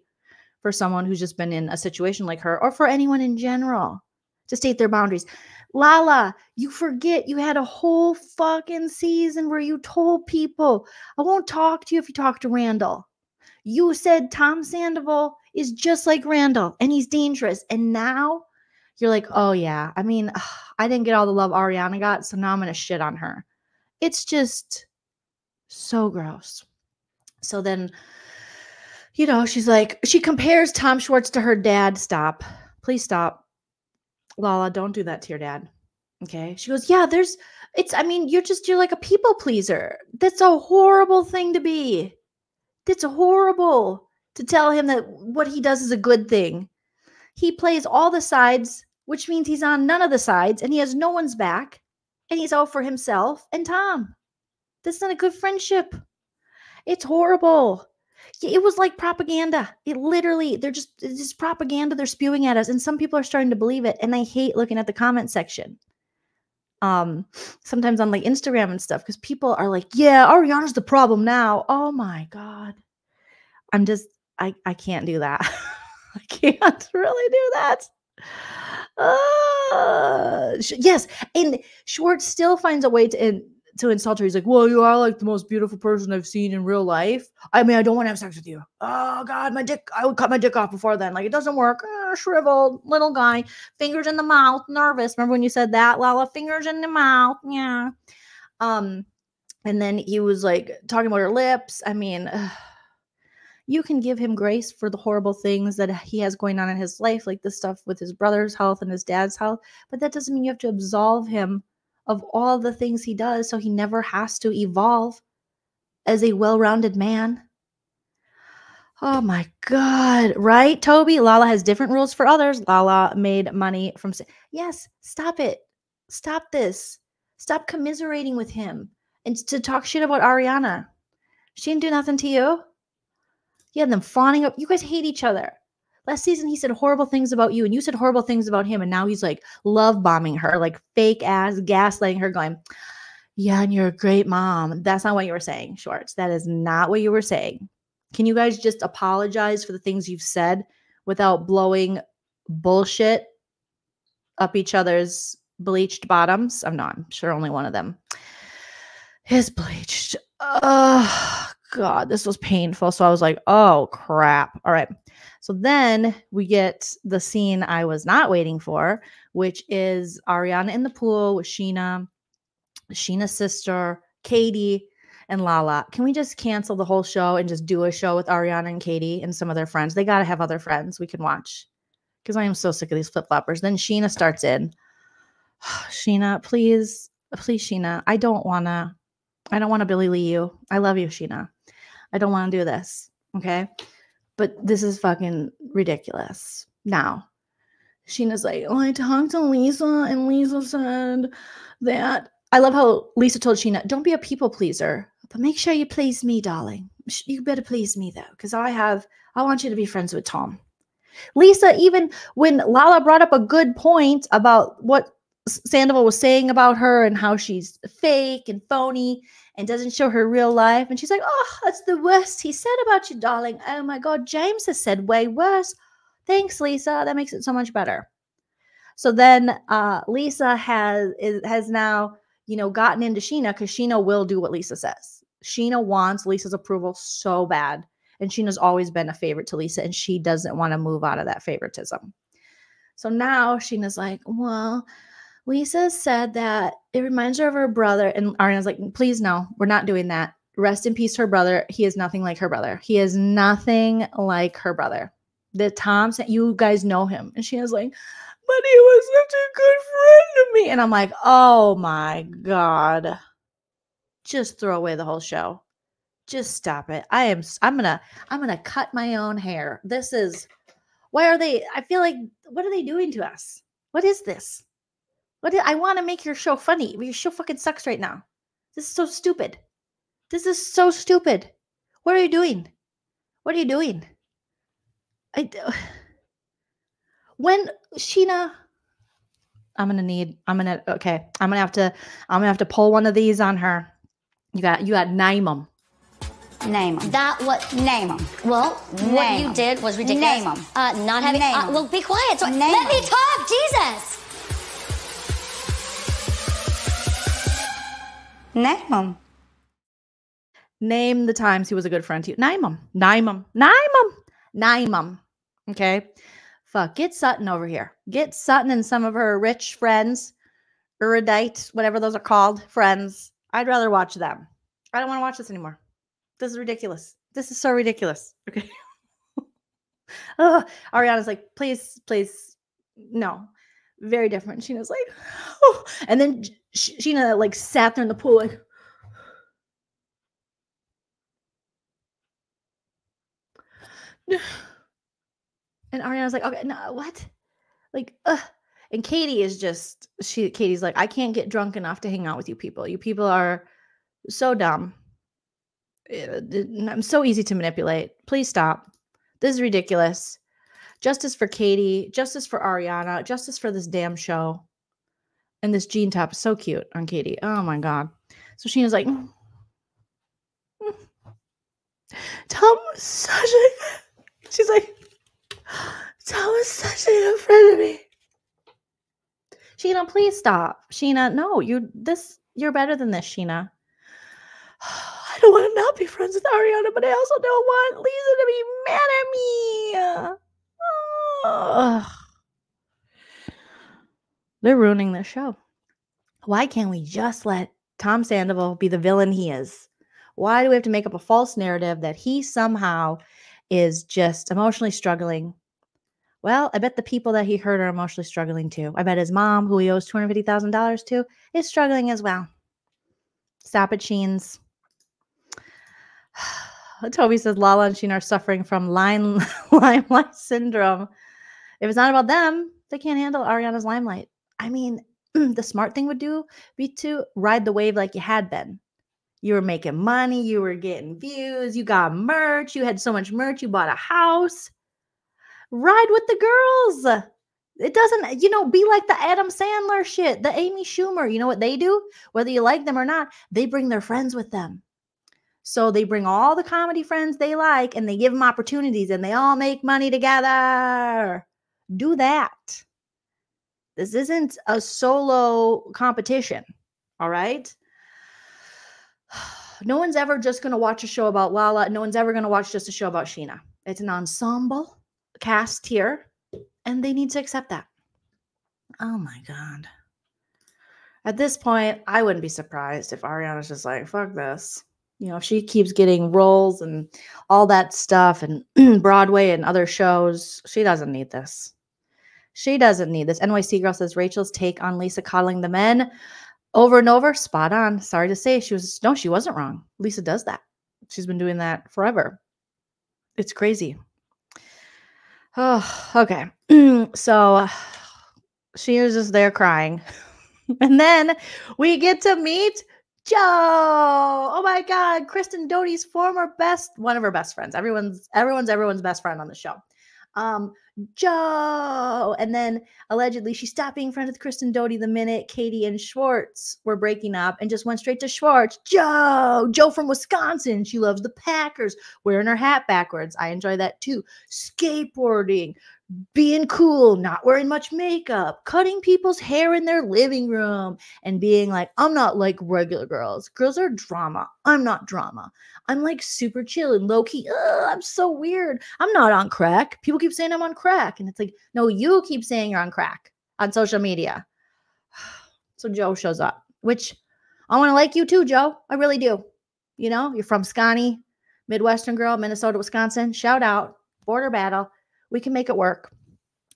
for someone who's just been in a situation like her, or for anyone in general, to state their boundaries. Lala, you forget you had a whole fucking season where you told people, I won't talk to you if you talk to Randall. You said Tom Sandoval is just like Randall and he's dangerous. And now you're like, oh yeah, I mean, ugh, I didn't get all the love Ariana got, so now I'm going to shit on her. It's just so gross. So then, you know, she's like, she compares Tom Schwartz to her dad. Stop. Please stop. Lala, don't do that to your dad. Okay. She goes, yeah, there's, it's, I mean, you're just, you're like a people pleaser. That's a horrible thing to be. That's horrible to tell him that what he does is a good thing. He plays all the sides, which means he's on none of the sides and he has no one's back and he's out for himself and Tom. That's not a good friendship. It's horrible. It was like propaganda. It literally, they're just, it's just propaganda they're spewing at us. And some people are starting to believe it. And I hate looking at the comment section. Um, sometimes on like Instagram and stuff, because people are like, yeah, Ariana's the problem now. Oh my God. I'm just, I, I can't do that. I can't really do that. Uh, sh- yes. And Schwartz still finds a way to, in, to insult her. He's like, well, you are like the most beautiful person I've seen in real life. I mean, I don't want to have sex with you. Oh God, my dick. I would cut my dick off before then. Like it doesn't work. Uh, shriveled little guy, fingers in the mouth, nervous. Remember when you said that, Lala? Fingers in the mouth. Yeah. Um, and then he was like talking about her lips. I mean, ugh. You can give him grace for the horrible things that he has going on in his life, like the stuff with his brother's health and his dad's health. But that doesn't mean you have to absolve him of all the things he does so he never has to evolve as a well-rounded man. Oh, my God. Right, Toby? Lala has different rules for others. Lala made money from... Yes, stop it. Stop this. Stop commiserating with him and to talk shit about Ariana. She didn't do nothing to you. You had them fawning up. You guys hate each other. Last season, he said horrible things about you, and you said horrible things about him, and now he's like love bombing her, like fake ass, gaslighting her, going, yeah, and you're a great mom. That's not what you were saying, Schwartz. That is not what you were saying. Can you guys just apologize for the things you've said without blowing bullshit up each other's bleached bottoms? I'm not. I'm sure only one of them is bleached. Ugh. God, this was painful. So I was like, oh, crap. All right. So then we get the scene I was not waiting for, which is Ariana in the pool with Scheana, Sheena's sister, Katie, and Lala. Can we just cancel the whole show and just do a show with Ariana and Katie and some of their friends? They got to have other friends we can watch because I am so sick of these flip-floppers. Then Scheana starts in. Scheana, please, please, Scheana. I don't want to. I don't want to Billie Lee you. I love you, Scheana. I don't want to do this, okay? But this is fucking ridiculous. Now, Sheena's like, oh, I talked to Lisa, and Lisa said that. I love how Lisa told Scheana, don't be a people pleaser, but make sure you please me, darling. You better please me, though, because I have, I want you to be friends with Tom. Lisa, even when Lala brought up a good point about what Sandoval was saying about her and how she's fake and phony and doesn't show her real life. And she's like, oh, that's the worst he said about you, darling. Oh, my God. James has said way worse. Thanks, Lisa. That makes it so much better. So then uh, Lisa has is, has now, you know, gotten into Scheana because Scheana will do what Lisa says. Scheana wants Lisa's approval so bad. And Sheena's always been a favorite to Lisa, and she doesn't want to move out of that favoritism. So now Sheena's like, well... Lisa said that it reminds her of her brother. And Ariana's like, please, no, we're not doing that. Rest in peace, her brother. He is nothing like her brother. He is nothing like her brother. The Tom, you guys know him. And Scheana's like, but he was such a good friend to me. And I'm like, oh, my God. Just throw away the whole show. Just stop it. I am. I'm going to I'm going to cut my own hair. This is why are they? I feel like what are they doing to us? What is this? What I want to make your show funny. Your show fucking sucks right now. This is so stupid. This is so stupid. What are you doing? What are you doing? I when Scheana, I'm gonna need. I'm gonna okay. I'm gonna have to. I'm gonna have to pull one of these on her. You got. You got name them. Name them. That what? Name them. Well, name what you em. Did was ridiculous. Name them. Uh, not having. Name uh, well, be quiet. So name let em. Me talk, Jesus. Name him. Name the times he was a good friend to you. Name him. Name him. Name him. Name him. Okay. Fuck. Get Sutton over here. Get Sutton and some of her rich friends, erudite, whatever those are called, friends. I'd rather watch them. I don't want to watch this anymore. This is ridiculous. This is so ridiculous. Okay. Ugh. Ariana's like, please, please, no. Very different. Sheena's like, oh. And then Scheana like sat there in the pool like, and Ariana's like, okay, no, what? Like, uh. And Katie is just she. Katie's like, I can't get drunk enough to hang out with you people. You people are so dumb. I'm so easy to manipulate. Please stop. This is ridiculous. Justice for Katie, justice for Ariana, justice for this damn show. And this jean top is so cute on Katie. Oh, my God. So Sheena's like, mm. Mm. Tom was such a... She's like, Tom was such a good friend of me. Scheana, please stop. Scheana, no, you this you're better than this, Scheana. I don't want to not be friends with Ariana, but I also don't want Lisa to be mad at me. Oh. They're ruining this show. Why can't we just let Tom Sandoval be the villain he is? Why do we have to make up a false narrative that he somehow is just emotionally struggling? Well, I bet the people that he hurt are emotionally struggling too. I bet his mom, who he owes two hundred fifty thousand dollars to, is struggling as well. Stop it, Sheens. Toby says Lala and Sheen are suffering from lime, limelight syndrome. If it's not about them, they can't handle Ariana's limelight. I mean, the smart thing would do be to ride the wave like you had been. You were making money. You were getting views. You got merch. You had so much merch. You bought a house. Ride with the girls. It doesn't, you know, be like the Adam Sandler shit, the Amy Schumer. You know what they do? Whether you like them or not, they bring their friends with them. So they bring all the comedy friends they like and they give them opportunities and they all make money together. Do that. This isn't a solo competition. All right. No one's ever just going to watch a show about Lala. No one's ever going to watch just a show about Scheana. It's an ensemble cast here, and they need to accept that. Oh, my God. At this point, I wouldn't be surprised if Ariana's just like, fuck this. You know, if she keeps getting roles and all that stuff and Broadway and other shows, she doesn't need this. She doesn't need this. N Y C Girl says, Rachel's take on Lisa coddling the men over and over, spot on. Sorry to say, she was, no, she wasn't wrong. Lisa does that. She's been doing that forever. It's crazy. Oh, okay. So uh, she was just there crying. And then we get to meet Joe. Oh my God. Kristen Doty's former best, one of her best friends. Everyone's, everyone's, everyone's best friend on the show. Um, Joe. And then allegedly she stopped being friends with Kristen Doty the minute Katie and Schwartz were breaking up and just went straight to Schwartz. Joe, Joe from Wisconsin. She loves the Packers, wearing her hat backwards. I enjoy that too. Skateboarding, being cool, not wearing much makeup, cutting people's hair in their living room and being like, I'm not like regular girls. Girls are drama. I'm not drama. I'm like super chill and low key. Ugh, I'm so weird. I'm not on crack. People keep saying I'm on crack. And it's like, no, you keep saying you're on crack on social media. So Joe shows up, which I want to like you too, Joe. I really do. You know, you're from Scotty, Midwestern girl, Minnesota, Wisconsin. Shout out. Border battle. We can make it work.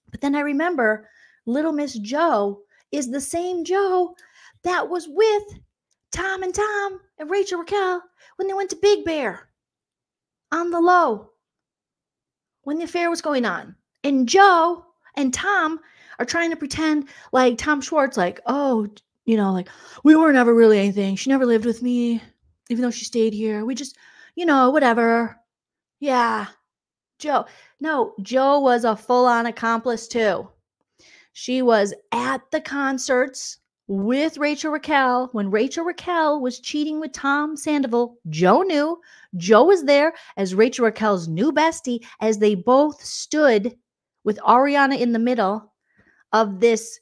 But then I remember Little Miss Joe is the same Joe that was with Tom and Tom and Rachel Raquel when they went to Big Bear on the low when the affair was going on. And Joe and Tom are trying to pretend like Tom Schwartz, like, oh, you know, like we weren't ever really anything. She never lived with me, even though she stayed here. We just, you know, whatever. Yeah. Joe. No, Joe was a full-on accomplice too. She was at the concerts with Rachel Raquel. When Rachel Raquel was cheating with Tom Sandoval, Joe knew. Joe was there as Rachel Raquel's new bestie as they both stood with Ariana in the middle of this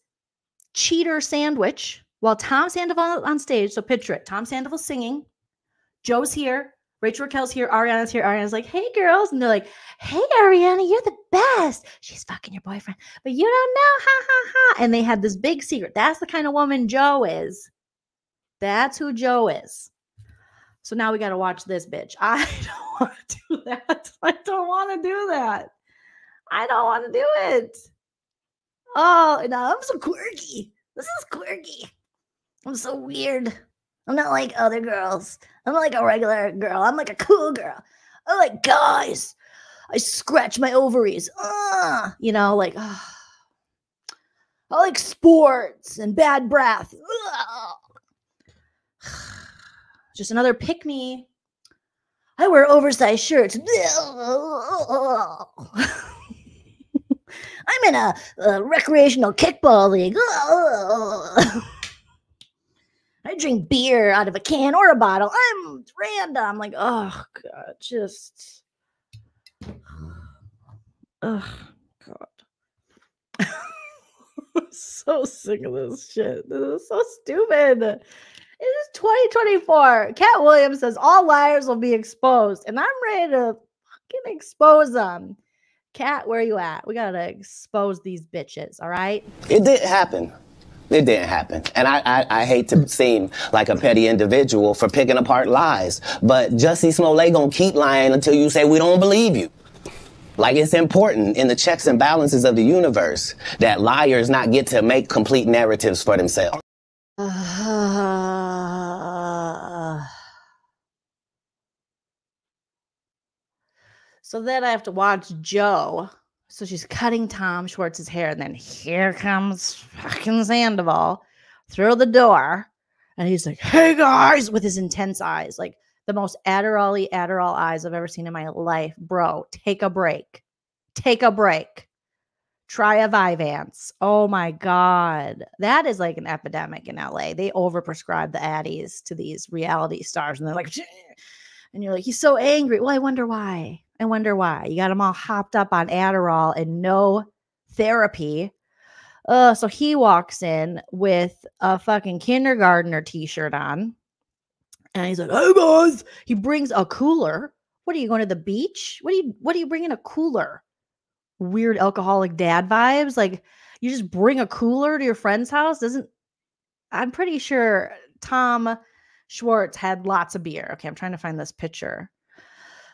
cheater sandwich while Tom Sandoval on stage. So picture it. Tom Sandoval singing. Joe's here. Rachel Raquel's here. Ariana's here. Ariana's like, hey, girls. And they're like, hey, Ariana, you're the best. She's fucking your boyfriend. But you don't know. Ha, ha, ha. And they had this big secret. That's the kind of woman Joe is. That's who Joe is. So now we got to watch this bitch. I don't want to do that. I don't want to do that. I don't want to do it. Oh, and I'm so quirky. This is quirky. I'm so weird. I'm not like other girls. I'm not like a regular girl. I'm like a cool girl. I'm like, guys, I scratch my ovaries. Uh, you know, like, uh, I like sports and bad breath. Uh, just another pick me. I wear oversized shirts. I'm in a, a recreational kickball league. I I drink beer out of a can or a bottle. I'm Randall. I'm like, oh, God, just. Oh, God. I'm so sick of this shit. This is so stupid. It is twenty twenty-four. Cat Williams says all liars will be exposed, and I'm ready to fucking expose them. Cat, where you at? We got to expose these bitches, all right? It did happen. It didn't happen. And I, I, I hate to seem like a petty individual for picking apart lies, but Jussie Smollett gonna keep lying until you say we don't believe you. Like, it's important in the checks and balances of the universe that liars not get to make complete narratives for themselves. Uh, so then I have to watch Joe. So she's cutting Tom Schwartz's hair, and then here comes fucking Sandoval through the door, and he's like, hey, guys, with his intense eyes, like the most Adderall-y Adderall eyes I've ever seen in my life. Bro, take a break. Take a break. Try a Vyvanse. Oh, my God. That is like an epidemic in L A. They overprescribe the Addies to these reality stars, and they're like, and you're like, he's so angry. Well, I wonder why. I wonder why. You got them all hopped up on Adderall and no therapy. Uh, so he walks in with a fucking kindergartner t-shirt on. And he's like, hey, guys. He brings a cooler. What are you, going to the beach? What are you, what are you bringing a cooler? Weird alcoholic dad vibes. Like, you just bring a cooler to your friend's house? Doesn't, I'm pretty sure Tom Schwartz had lots of beer. Okay, I'm trying to find this picture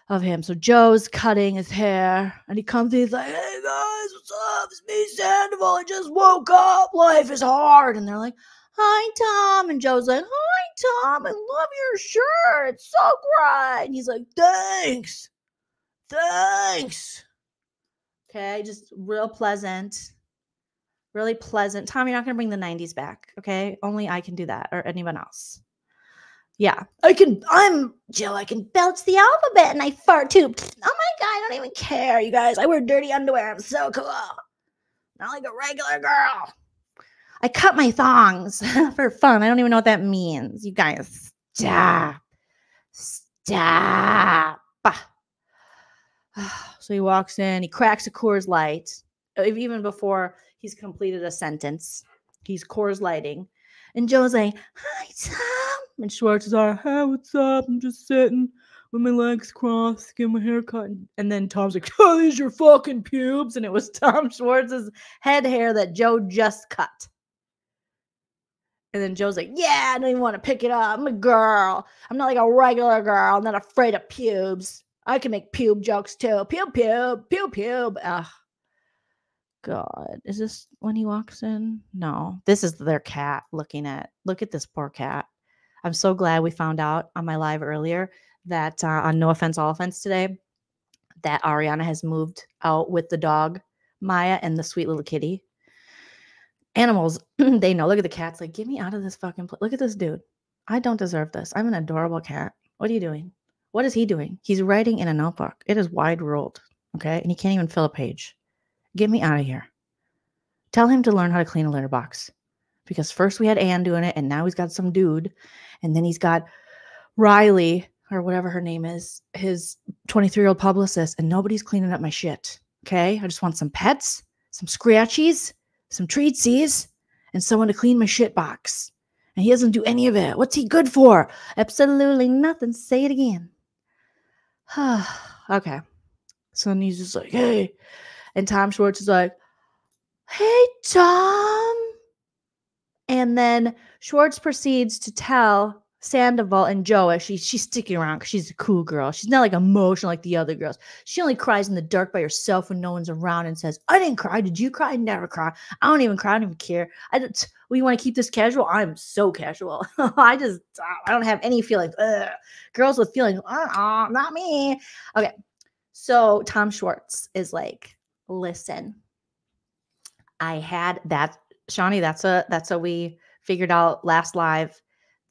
of him. So Joe's cutting his hair, and he comes in, he's like, hey, guys, what's up? It's me, Sandoval. I just woke up. Life is hard. And they're like, hi, Tom. And Joe's like, hi, Tom. I love your shirt. It's so great. And he's like, thanks. Thanks. Okay, just real pleasant. Really pleasant. Tom, you're not going to bring the nineties back, okay? Only I can do that, or anyone else. Yeah, I can, I'm Joe, I can belch the alphabet and I fart too. Oh my God, I don't even care, you guys. I wear dirty underwear. I'm so cool. Not like a regular girl. I cut my thongs for fun. I don't even know what that means. You guys, stop. Stop. So he walks in, he cracks a Coors Light. Even before he's completed a sentence, he's Coors Lighting. And Joe's like, hi, Tom. And Schwartz is like, hey, what's up? I'm just sitting with my legs crossed, getting my hair cut. And then Tom's like, oh, these are your fucking pubes. And it was Tom Schwartz's head hair that Joe just cut. And then Joe's like, yeah, I don't even want to pick it up. I'm a girl. I'm not like a regular girl. I'm not afraid of pubes. I can make pube jokes too. Pube, pube, pube, pube. Ugh. God, is this when he walks in? No, this is their cat looking at, look at this poor cat. I'm so glad we found out on my live earlier that uh, on No Offense, All Offense today, that Ariana has moved out with the dog, Maya, and the sweet little kitty. Animals, they know. Look at the cat's like, get me out of this fucking place. Look at this dude. I don't deserve this. I'm an adorable cat. What are you doing? What is he doing? He's writing in a notebook. It is wide ruled, okay? And he can't even fill a page. Get me out of here. Tell him to learn how to clean a litter box. Because first we had Anne doing it, and now he's got some dude. And then he's got Riley, or whatever her name is, his twenty-three-year-old publicist, and nobody's cleaning up my shit. Okay? I just want some pets, some scratchies, some treatsies, and someone to clean my shit box. And he doesn't do any of it. What's he good for? Absolutely nothing. Say it again. Okay. So he's just like, hey... And Tom Schwartz is like, hey, Tom. And then Schwartz proceeds to tell Sandoval and Joe, she, she's sticking around because she's a cool girl. She's not like emotional like the other girls. She only cries in the dark by herself when no one's around and says, I didn't cry. Did you cry? I never cry. I don't even cry. I don't even care. I don't, we want to keep this casual? I'm so casual. I just, I don't have any feelings. Ugh. Girls with feelings, uh-uh, not me. Okay. So Tom Schwartz is like, listen, I had that, Shawnee, that's a, that's a, we figured out last live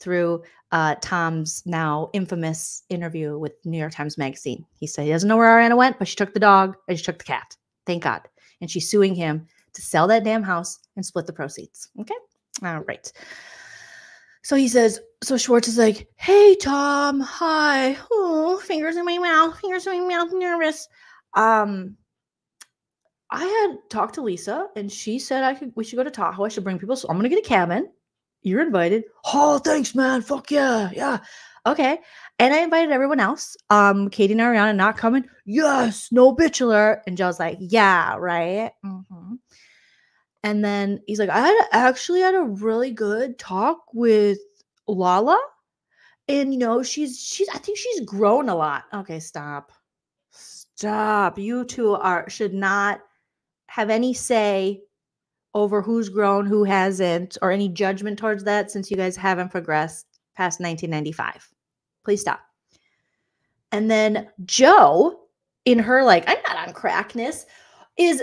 through uh, Tom's now infamous interview with New York Times Magazine. He said he doesn't know where Ariana went, but she took the dog and she took the cat. Thank God. And she's suing him to sell that damn house and split the proceeds. Okay. All right. So he says, so Schwartz is like, hey, Tom, hi. Oh, fingers in my mouth, fingers in my mouth, nervous. Um, I had talked to Lisa, and she said I could. We should go to Tahoe. I should bring people. So I'm going to get a cabin. You're invited. Oh, thanks, man. Fuck yeah. Yeah. Okay. And I invited everyone else. Um, Katie and Ariana not coming. Yes. No bitch alert. And Joe's like, yeah, right. Mm-hmm. And then he's like, I had actually had a really good talk with Lala. And, you know, she's, she's, I think she's grown a lot. Okay. Stop. Stop. You two are, should not have any say over who's grown, who hasn't, or any judgment towards that since you guys haven't progressed past nineteen ninety-five. Please stop. And then Joe, in her, like, I'm not on crackness, is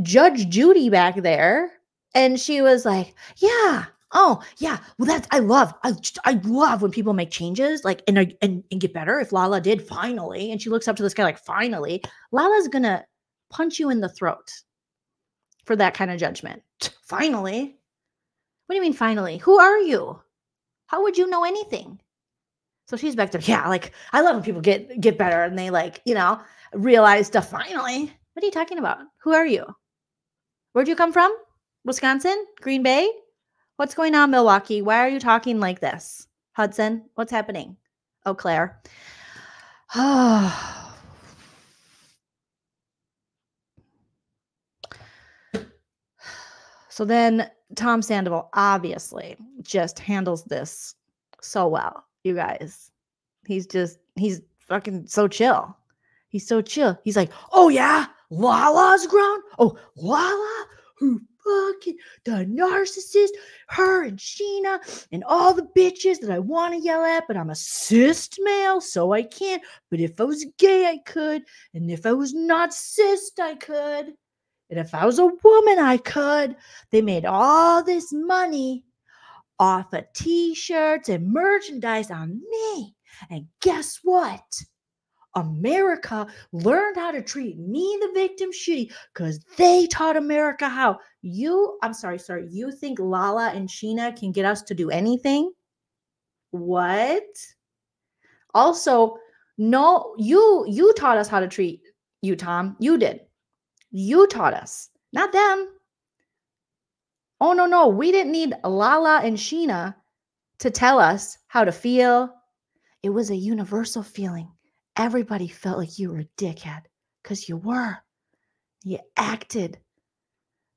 Judge Judy back there. And she was like, yeah, oh, yeah. Well, that's, I love, I, I love when people make changes, like, and, and, and get better. If Lala did, finally. And she looks up to this guy, like, finally. Lala's going to punch you in the throat for that kind of judgment. Finally. What do you mean, finally? Who are you? How would you know anything? So she's back there. Yeah, like, I love when people get, get better and they, like, you know, realize stuff. Finally. What are you talking about? Who are you? Where'd you come from? Wisconsin? Green Bay? What's going on, Milwaukee? Why are you talking like this? Hudson? What's happening? Eau Claire. Oh, so then Tom Sandoval obviously just handles this so well, you guys. He's just, he's fucking so chill. He's so chill. He's like, oh, yeah, Lala's grown. Oh, Lala, who fucking, the narcissist, her and Scheana and all the bitches that I want to yell at, but I'm a cis male, so I can't. But if I was gay, I could. And if I was not cis, I could. And if I was a woman, I could. They made all this money off of T-shirts and merchandise on me. And guess what? America learned how to treat me, the victim, shitty because they taught America how. You, I'm sorry, sorry. You think Lala and Scheana can get us to do anything? What? Also, no, you, you taught us how to treat you, Tom. You did. You taught us, not them. Oh, no, no. We didn't need Lala and Scheana to tell us how to feel. It was a universal feeling. Everybody felt like you were a dickhead because you were. You acted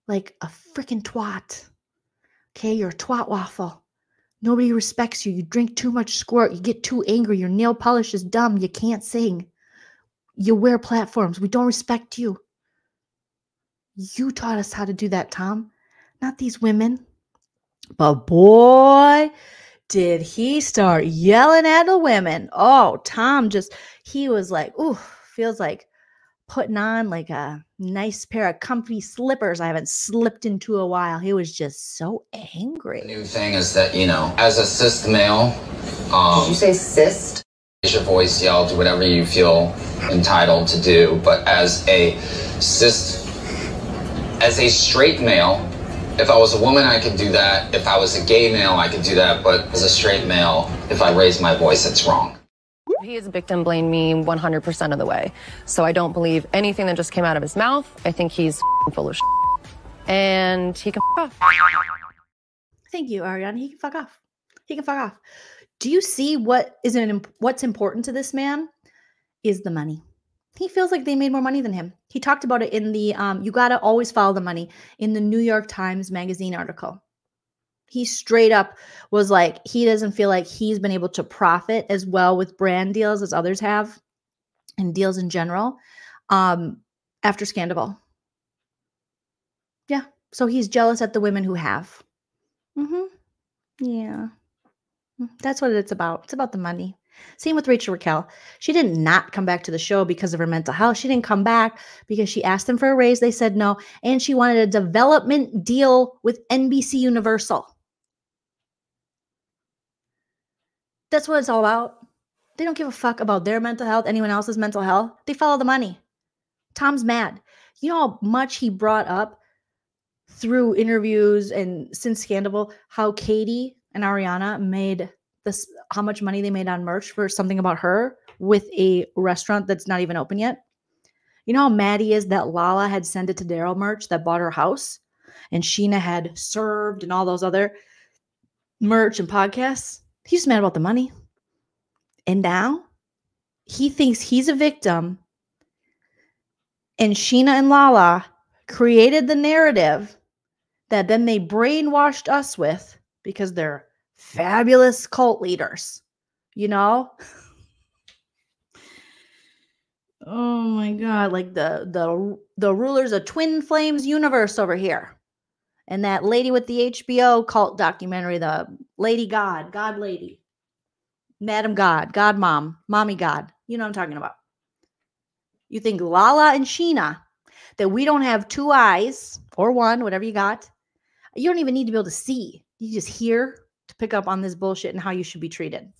like a freaking twat. Okay, you're a twat waffle. Nobody respects you. You drink too much squirt. You get too angry. Your nail polish is dumb. You can't sing. You wear platforms. We don't respect you. You taught us how to do that, Tom. Not these women. But boy, did he start yelling at the women. Oh, Tom just, he was like, ooh, feels like putting on like a nice pair of comfy slippers I haven't slipped into a while. He was just so angry. The new thing is that, you know, as a cis male. Um, Did you say cis? Your voice yelled, do whatever you feel entitled to do. But as a cis As a straight male, if I was a woman, I could do that. If I was a gay male, I could do that. But as a straight male, if I raise my voice, it's wrong. He is a victim, blame me one hundred percent of the way. So I don't believe anything that just came out of his mouth. I think he's full of shit. And he can fuck off. Thank you, Ariana. He can fuck off. He can fuck off. Do you see what is an, what's important to this man is the money. He feels like they made more money than him. He talked about it in the, um, you got to always follow the money, in the New York Times Magazine article. He straight up was like, he doesn't feel like he's been able to profit as well with brand deals as others have and deals in general um, after Scandoval. Yeah. So he's jealous at the women who have. Mm-hmm. Yeah. That's what it's about. It's about the money. Same with Rachel Raquel. She did not come back to the show because of her mental health. She didn't come back because she asked them for a raise. They said no. And she wanted a development deal with N B C Universal. That's what it's all about. They don't give a fuck about their mental health, anyone else's mental health. They follow the money. Tom's mad. You know how much he brought up through interviews and since Scandoval, how Katie and Ariana made this, how much money they made on merch for Something About Her with a restaurant that's not even open yet. You know how Maddie is that Lala had sent it to Daryl merch that bought her house, and Scheana had served and all those other merch and podcasts. He was mad about the money. And now he thinks he's a victim. And Scheana and Lala created the narrative that then they brainwashed us with because they're fabulous cult leaders, you know? Oh my God, like the the the rulers of Twin Flames universe over here. And that lady with the H B O cult documentary, the Lady God, God Lady, Madam God, God Mom, Mommy God. You know what I'm talking about. You think Lala and Scheana, that we don't have two eyes or one, whatever you got. You don't even need to be able to see. You just hear to pick up on this bullshit and how you should be treated.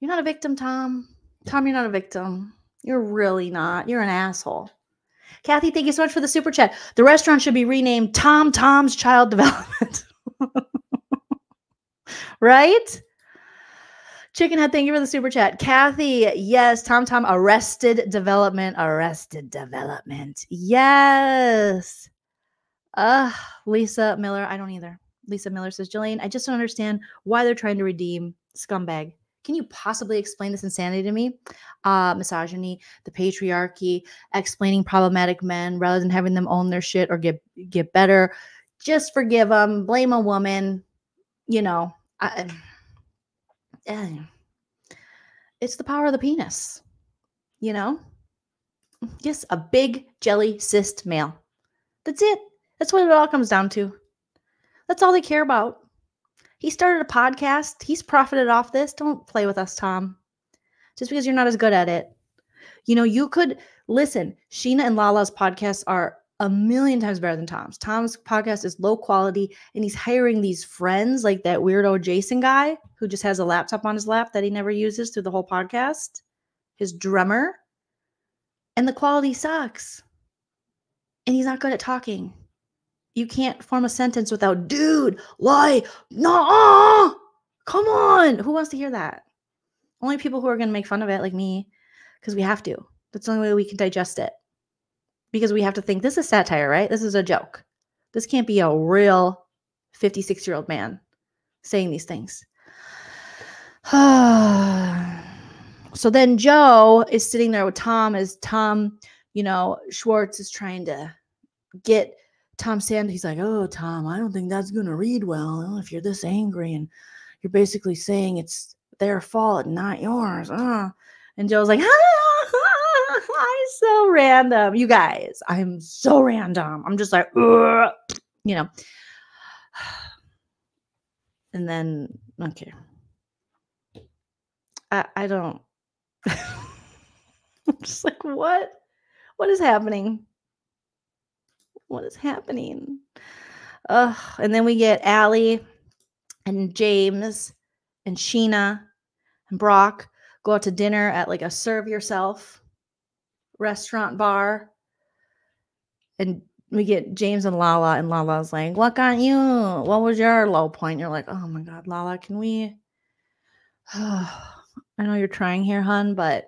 You're not a victim, Tom. Tom, you're not a victim. You're really not. You're an asshole. Kathy, thank you so much for the super chat. The restaurant should be renamed Tom Tom's Child Development. Right? Chickenhead, thank you for the super chat. Kathy, yes. Tom Tom, arrested development. Arrested development. Yes. Uh, Lisa Miller, I don't either. Lisa Miller says, Jolene, I just don't understand why they're trying to redeem Scumbag. Can you possibly explain this insanity to me? Uh, misogyny, the patriarchy, explaining problematic men rather than having them own their shit or get get better. Just forgive them. Blame a woman. You know, I, it's the power of the penis. You know? Yes, a big jelly cyst male. That's it. That's what it all comes down to. That's all they care about. He started a podcast. He's profited off this. Don't play with us, Tom. Just because you're not as good at it. You know, you could listen. Scheana and Lala's podcasts are a million times better than Tom's. Tom's podcast is low quality, and he's hiring these friends like that weirdo Jason guy who just has a laptop on his lap that he never uses through the whole podcast. His drummer. And the quality sucks. And he's not good at talking. You can't form a sentence without, dude, lie, no, come on. Who wants to hear that? Only people who are going to make fun of it, like me, because we have to. That's the only way we can digest it. Because we have to think, this is satire, right? This is a joke. This can't be a real fifty-six-year-old man saying these things. So then Joe is sitting there with Tom as Tom, you know, Schwartz is trying to get Tom Sandoval, he's like, oh, Tom, I don't think that's going to read well if you're this angry and you're basically saying it's their fault and not yours. Uh. And Joe's like, ah, ah, I'm so random. You guys, I'm so random. I'm just like, ugh, you know. And then, okay. I, I don't. I'm just like, what? What is happening? What is happening? Uh, and then we get Allie and James and Scheana and Brock go out to dinner at like a serve yourself restaurant bar. And we get James and Lala, and Lala's like, what got you? What was your low point? You're like, oh my God, Lala, can we? I know you're trying here, hun, but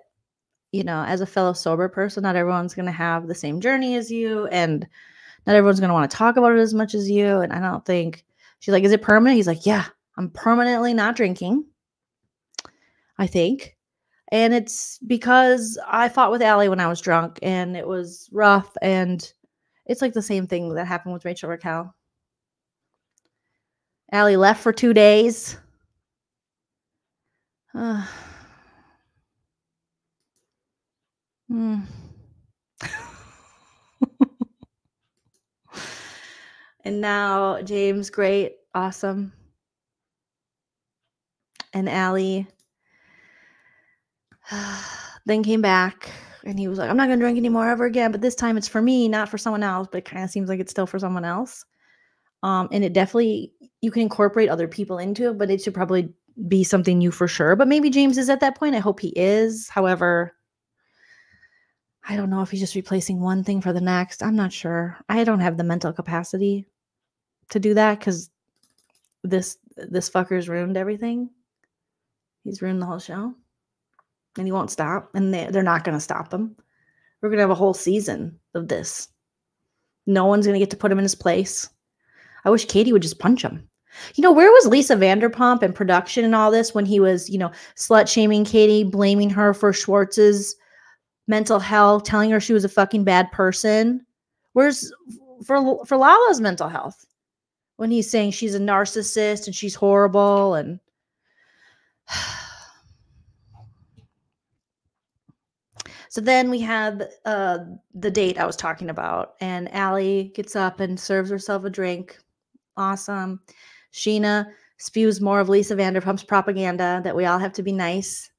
you know, as a fellow sober person, not everyone's going to have the same journey as you. And not everyone's going to want to talk about it as much as you. And I don't think, she's like, is it permanent? He's like, yeah, I'm permanently not drinking, I think. And it's because I fought with Allie when I was drunk and it was rough. And it's like the same thing that happened with Rachel Raquel. Allie left for two days. Uh, hmm. And now James, great, awesome. And Allie then came back and he was like, I'm not going to drink anymore ever again, but this time it's for me, not for someone else, but it kind of seems like it's still for someone else. Um, and it definitely, you can incorporate other people into it, but it should probably be something new for sure. But maybe James is at that point. I hope he is. However, I don't know if he's just replacing one thing for the next. I'm not sure. I don't have the mental capacity to do that because this this fucker's ruined everything. He's ruined the whole show. And he won't stop. And they, they're not going to stop him. We're going to have a whole season of this. No one's going to get to put him in his place. I wish Katie would just punch him. You know, where was Lisa Vanderpump in production and all this when he was, you know, slut-shaming Katie, blaming her for Schwartz's mental health, telling her she was a fucking bad person? Where's for for Lala's mental health when he's saying she's a narcissist and she's horrible? And so then we had uh, the date I was talking about, and Allie gets up and serves herself a drink. Awesome. Scheana spews more of Lisa Vanderpump's propaganda that we all have to be nice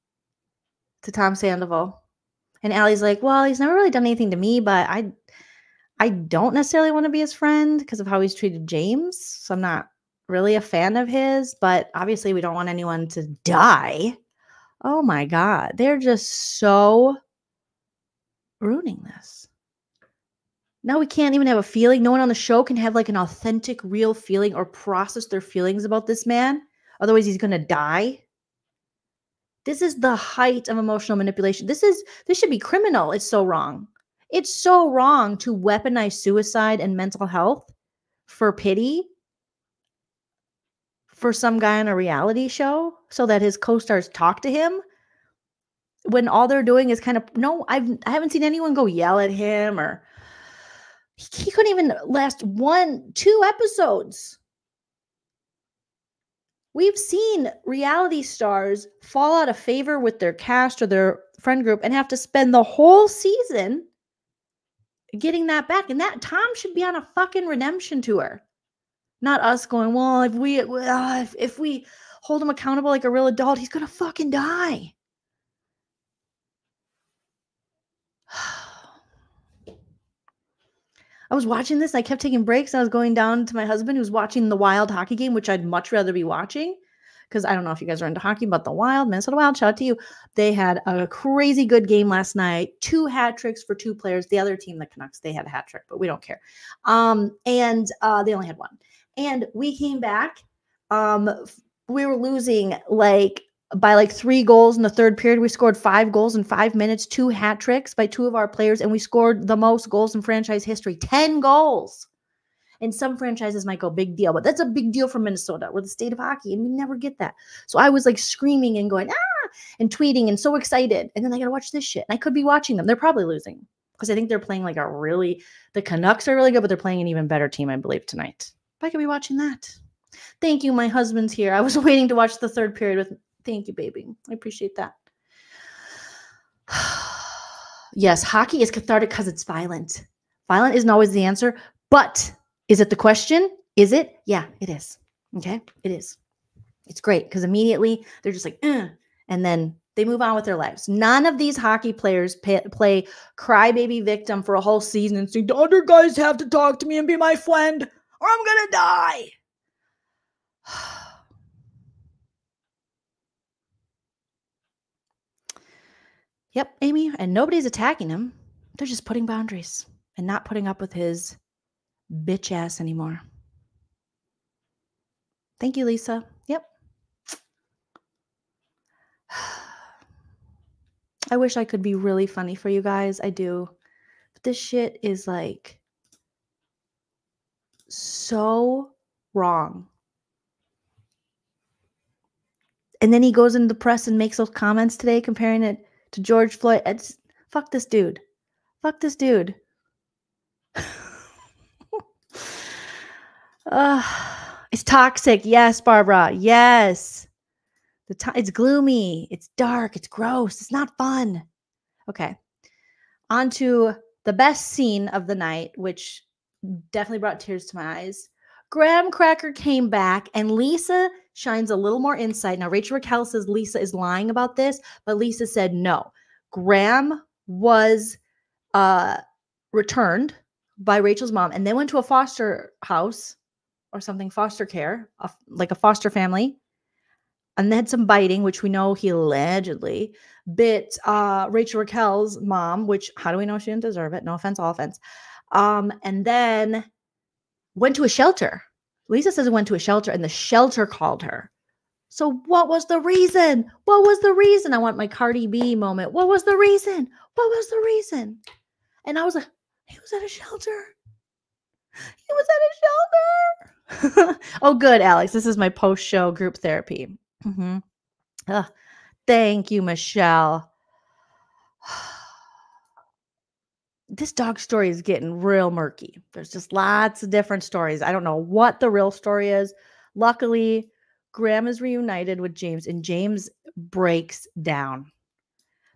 to Tom Sandoval. And Allie's like, well, he's never really done anything to me, but I I don't necessarily want to be his friend because of how he's treated James. So I'm not really a fan of his, but obviously we don't want anyone to die. Oh my God. They're just so ruining this. Now we can't even have a feeling. No one on the show can have like an authentic, real feeling or process their feelings about this man. Otherwise, he's going to die. This is the height of emotional manipulation. This is this should be criminal. It's so wrong. It's so wrong to weaponize suicide and mental health for pity for some guy on a reality show so that his co-stars talk to him when all they're doing is kind of, no, I've, I haven't seen anyone go yell at him or he, he couldn't even last one, two episodes. We've seen reality stars fall out of favor with their cast or their friend group and have to spend the whole season getting that back. And that Tom should be on a fucking redemption tour. Not us going, well, if we uh, if, if we hold him accountable like a real adult, he's going to fucking die. I was watching this. I kept taking breaks. I was going down to my husband who's watching the Wild hockey game, which I'd much rather be watching because I don't know if you guys are into hockey, but the Wild, Minnesota Wild, shout out to you. They had a crazy good game last night. Two hat tricks for two players. The other team, the Canucks, they had a hat trick, but we don't care. Um, and uh, they only had one. And we came back. Um, we were losing like by like three goals in the third period. We scored five goals in five minutes, two hat tricks by two of our players, and we scored the most goals in franchise history, ten goals. And some franchises might go big deal, but that's a big deal for Minnesota. We're the state of hockey, and we never get that. So I was like screaming and going, ah, and tweeting and so excited. And then I got to watch this shit. And I could be watching them. They're probably losing because I think they're playing like a really – the Canucks are really good, but they're playing an even better team, I believe, tonight. But I could be watching that. Thank you. My husband's here. I was waiting to watch the third period with – thank you, baby. I appreciate that. Yes, hockey is cathartic because it's violent. Violent isn't always the answer, but is it the question? Is it? Yeah, it is. Okay, it is. It's great because immediately they're just like, eh, and then they move on with their lives. None of these hockey players pay, play crybaby victim for a whole season and say, the other guys have to talk to me and be my friend or I'm going to die. Yep, Amy, and nobody's attacking him. They're just putting boundaries and not putting up with his bitch ass anymore. Thank you, Lisa. Yep. I wish I could be really funny for you guys. I do. But this shit is like so wrong. And then he goes into the press and makes those comments today comparing it to George Floyd. It's, fuck this dude. Fuck this dude. uh, it's toxic. Yes, Barbara. Yes. The to it's gloomy. It's dark. It's gross. It's not fun. Okay. On to the best scene of the night, which definitely brought tears to my eyes. Graham Cracker came back and Lisa shines a little more insight. Now, Rachel Raquel says Lisa is lying about this, but Lisa said no. Graham was uh, returned by Rachel's mom and they went to a foster house or something, foster care, a, like a foster family. And they had some biting, which we know he allegedly bit uh, Rachel Raquel's mom, which how do we know she didn't deserve it? No offense, all offense. Um, and then went to a shelter. Lisa says it went to a shelter and the shelter called her. So what was the reason? What was the reason? I want my Cardi B moment. What was the reason? What was the reason? And I was like, he was at a shelter. He was at a shelter. Oh, good, Alex. This is my post-show group therapy. Mm-hmm. Uh, thank you, Michelle. This dog story is getting real murky. There's just lots of different stories. I don't know what the real story is. Luckily, Graham is reunited with James, and James breaks down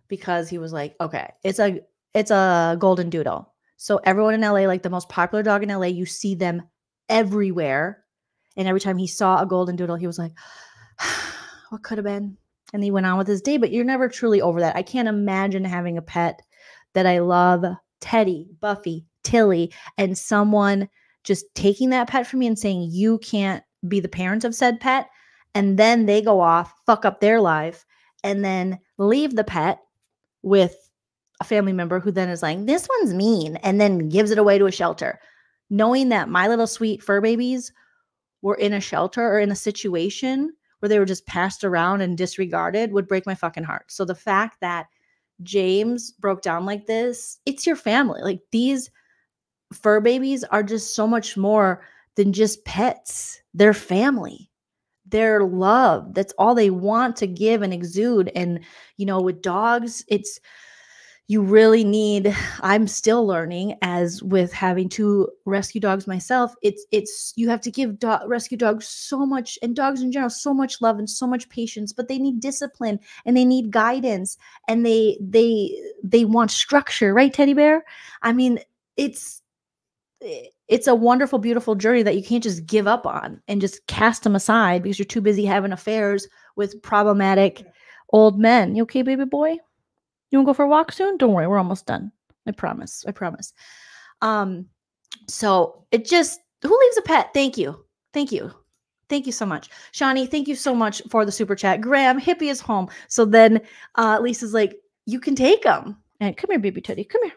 because he was like, okay, it's a it's a golden doodle. So everyone in L A, like the most popular dog in L A, you see them everywhere. And every time he saw a golden doodle, he was like, what could have been? And he went on with his day, but you're never truly over that. I can't imagine having a pet that I love, Teddy, Buffy, Tilly, and someone just taking that pet from me and saying, you can't be the parents of said pet. And then they go off, fuck up their life, and then leave the pet with a family member who then is like, this one's mean, and then gives it away to a shelter. Knowing that my little sweet fur babies were in a shelter or in a situation where they were just passed around and disregarded would break my fucking heart. So the fact that James broke down like this, it's your family. Like, these fur babies are just so much more than just pets. They're family. They're love. That's all they want to give and exude. And, you know, with dogs, it's, you really need, I'm still learning, as with having two rescue dogs myself, it's, it's, you have to give do- rescue dogs so much, and dogs in general, so much love and so much patience, but they need discipline and they need guidance and they, they, they want structure, right, Teddy Bear? I mean, it's, it's a wonderful, beautiful journey that you can't just give up on and just cast them aside because you're too busy having affairs with problematic old men. You okay, baby boy? You want to go for a walk soon? Don't worry. We're almost done. I promise. I promise. Um, so it just, who leaves a pet? Thank you. Thank you. Thank you so much. Scheana, thank you so much for the super chat. Graham, hippie is home. So then uh, Lisa's like, you can take him. And come here, baby Teddy. Come here.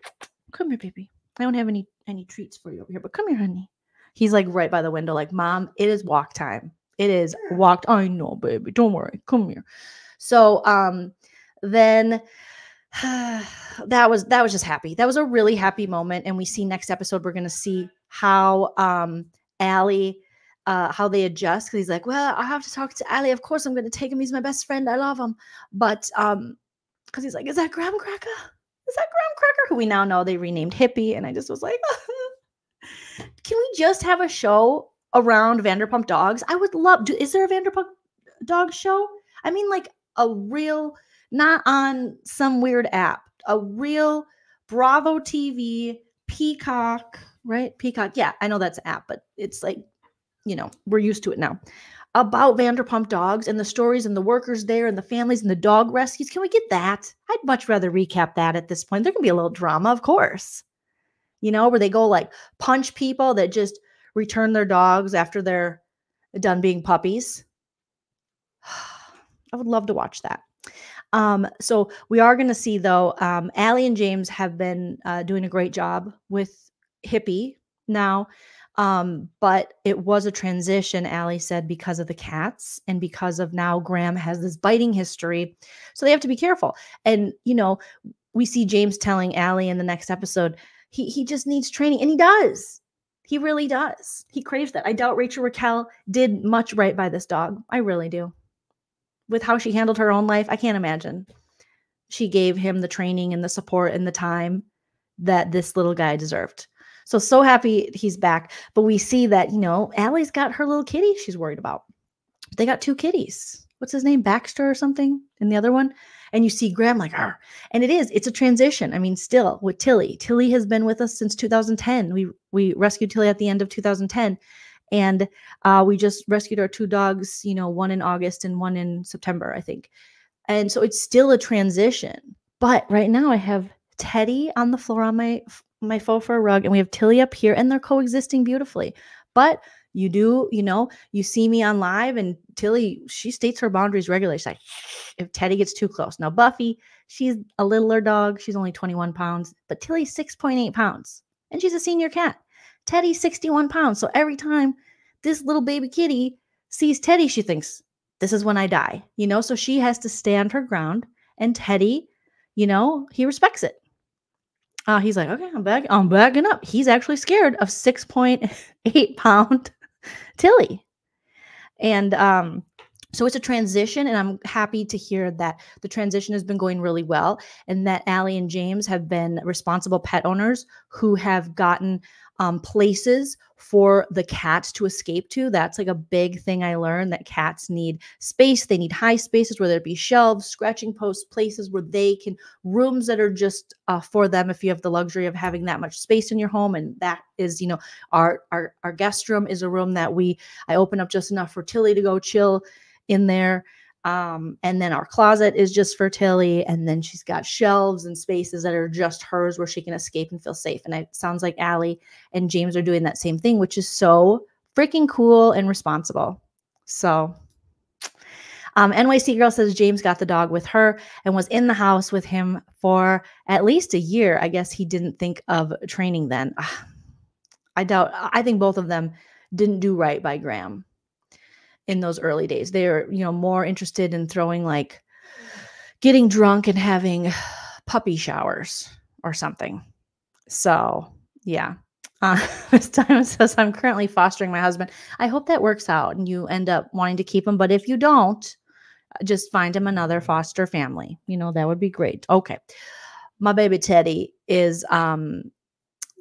Come here, baby. I don't have any, any treats for you over here, but come here, honey. He's like right by the window, like, Mom, it is walk time. It is walked. I know, baby. Don't worry. Come here. So um, then... that was that was just happy. That was a really happy moment. And we see next episode, we're going to see how um, Allie, uh, how they adjust. Because he's like, well, I have to talk to Allie. Of course, I'm going to take him. He's my best friend. I love him. But um, because he's like, is that Graham Cracker? Is that Graham Cracker? Who we now know they renamed Hippie. And I just was like, can we just have a show around Vanderpump dogs? I would love to. Is there a Vanderpump dog show? I mean, like a real... not on some weird app, a real Bravo T V, Peacock, right? Peacock. Yeah, I know that's an app, but it's like, you know, we're used to it now. About Vanderpump dogs and the stories and the workers there and the families and the dog rescues. Can we get that? I'd much rather recap that at this point. There can be a little drama, of course, you know, where they go like punch people that just return their dogs after they're done being puppies. I would love to watch that. Um, so we are going to see, though, um, Allie and James have been uh, doing a great job with Hippie now, um, but it was a transition, Allie said, because of the cats and because of now Graham has this biting history. So they have to be careful. And, you know, we see James telling Allie in the next episode, he, he just needs training. And he does. He really does. He craves that. I doubt Rachel Raquel did much right by this dog. I really do. With how she handled her own life, I can't imagine she gave him the training and the support and the time that this little guy deserved. So, so happy he's back. But we see that, you know, Allie's got her little kitty she's worried about. They got two kitties. What's his name? Baxter or something? And the other one? And you see Graham like, argh. And it is. It's a transition. I mean, still with Tilly. Tilly has been with us since two thousand ten. We, we rescued Tilly at the end of two thousand ten. And uh, we just rescued our two dogs, you know, one in August and one in September, I think. And so it's still a transition. But right now I have Teddy on the floor on my my faux fur rug, and we have Tilly up here, and they're coexisting beautifully. But you do, you know, you see me on live, and Tilly, she states her boundaries regularly. She's like, if Teddy gets too close. Now, Buffy, she's a littler dog. She's only twenty-one pounds, but Tilly's six point eight pounds, and she's a senior cat. Teddy's sixty-one pounds. So every time this little baby kitty sees Teddy, she thinks, this is when I die, you know? So she has to stand her ground, and Teddy, you know, he respects it. Uh, he's like, okay, I'm back. I'm backing up. He's actually scared of six point eight pound Tilly. And um, so it's a transition, and I'm happy to hear that the transition has been going really well, and that Allie and James have been responsible pet owners who have gotten um, places for the cats to escape to. That's like a big thing I learned, that cats need space. They need high spaces, whether it be shelves, scratching posts, places where they can, rooms that are just uh, for them. If you have the luxury of having that much space in your home, and that is, you know, our, our, our guest room is a room that we, I open up just enough for Tilly to go chill in there. Um, and then our closet is just for Tilly. And then she's got shelves and spaces that are just hers where she can escape and feel safe. And it sounds like Allie and James are doing that same thing, which is so freaking cool and responsible. So um, N Y C Girl says James got the dog with her and was in the house with him for at least a year. I guess he didn't think of training then. Ugh, I doubt, I think both of them didn't do right by Graham. In those early days, they're, you know, more interested in throwing, like, getting drunk and having puppy showers or something. So yeah. Uh, Miz Diamond says, I'm currently fostering my husband. I hope that works out and you end up wanting to keep him. But if you don't, just find him another foster family. You know, that would be great. Okay. My baby Teddy is um,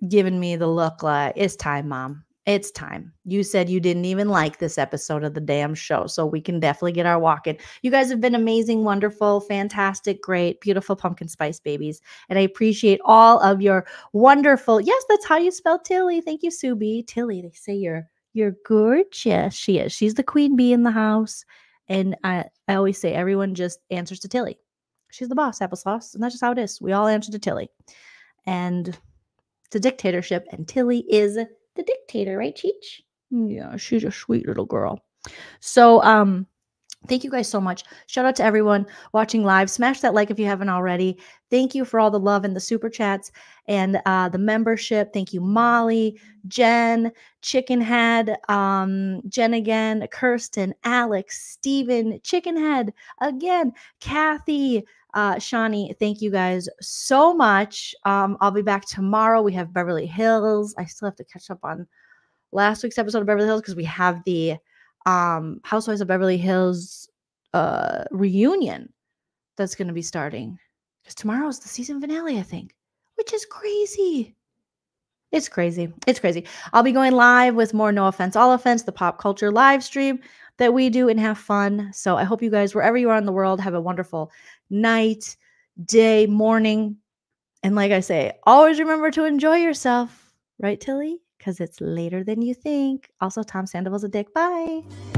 giving me the look like, it's time, Mom. It's time. You said you didn't even like this episode of the damn show, so we can definitely get our walk in. You guys have been amazing, wonderful, fantastic, great, beautiful pumpkin spice babies. And I appreciate all of your wonderful, yes, that's how you spell Tilly. Thank you, Subi. Tilly, they say you're, you're gorgeous. She is. She's the queen bee in the house. And I, I always say everyone just answers to Tilly. She's the boss, applesauce. And that's just how it is. We all answer to Tilly. And it's a dictatorship. And Tilly is the dictator, right, Cheech? Yeah, she's a sweet little girl. So um, thank you guys so much. Shout out to everyone watching live. Smash that like if you haven't already. Thank you for all the love and the super chats and uh, the membership. Thank you, Molly, Jen, Chickenhead, um, Jen again, Kirsten, Alex, Steven, Chickenhead again, Kathy, Uh, Shawnee, thank you guys so much. Um, I'll be back tomorrow. We have Beverly Hills. I still have to catch up on last week's episode of Beverly Hills because we have the um, Housewives of Beverly Hills uh, reunion that's going to be starting. Because tomorrow's the season finale, I think, which is crazy. It's crazy. It's crazy. I'll be going live with more No Offense, All Offense, the pop culture live stream that we do and have fun. So I hope you guys, wherever you are in the world, have a wonderful night, day, morning. And like I say, always remember to enjoy yourself. Right, Tilly? Because it's later than you think. Also, Tom Sandoval's a dick. Bye.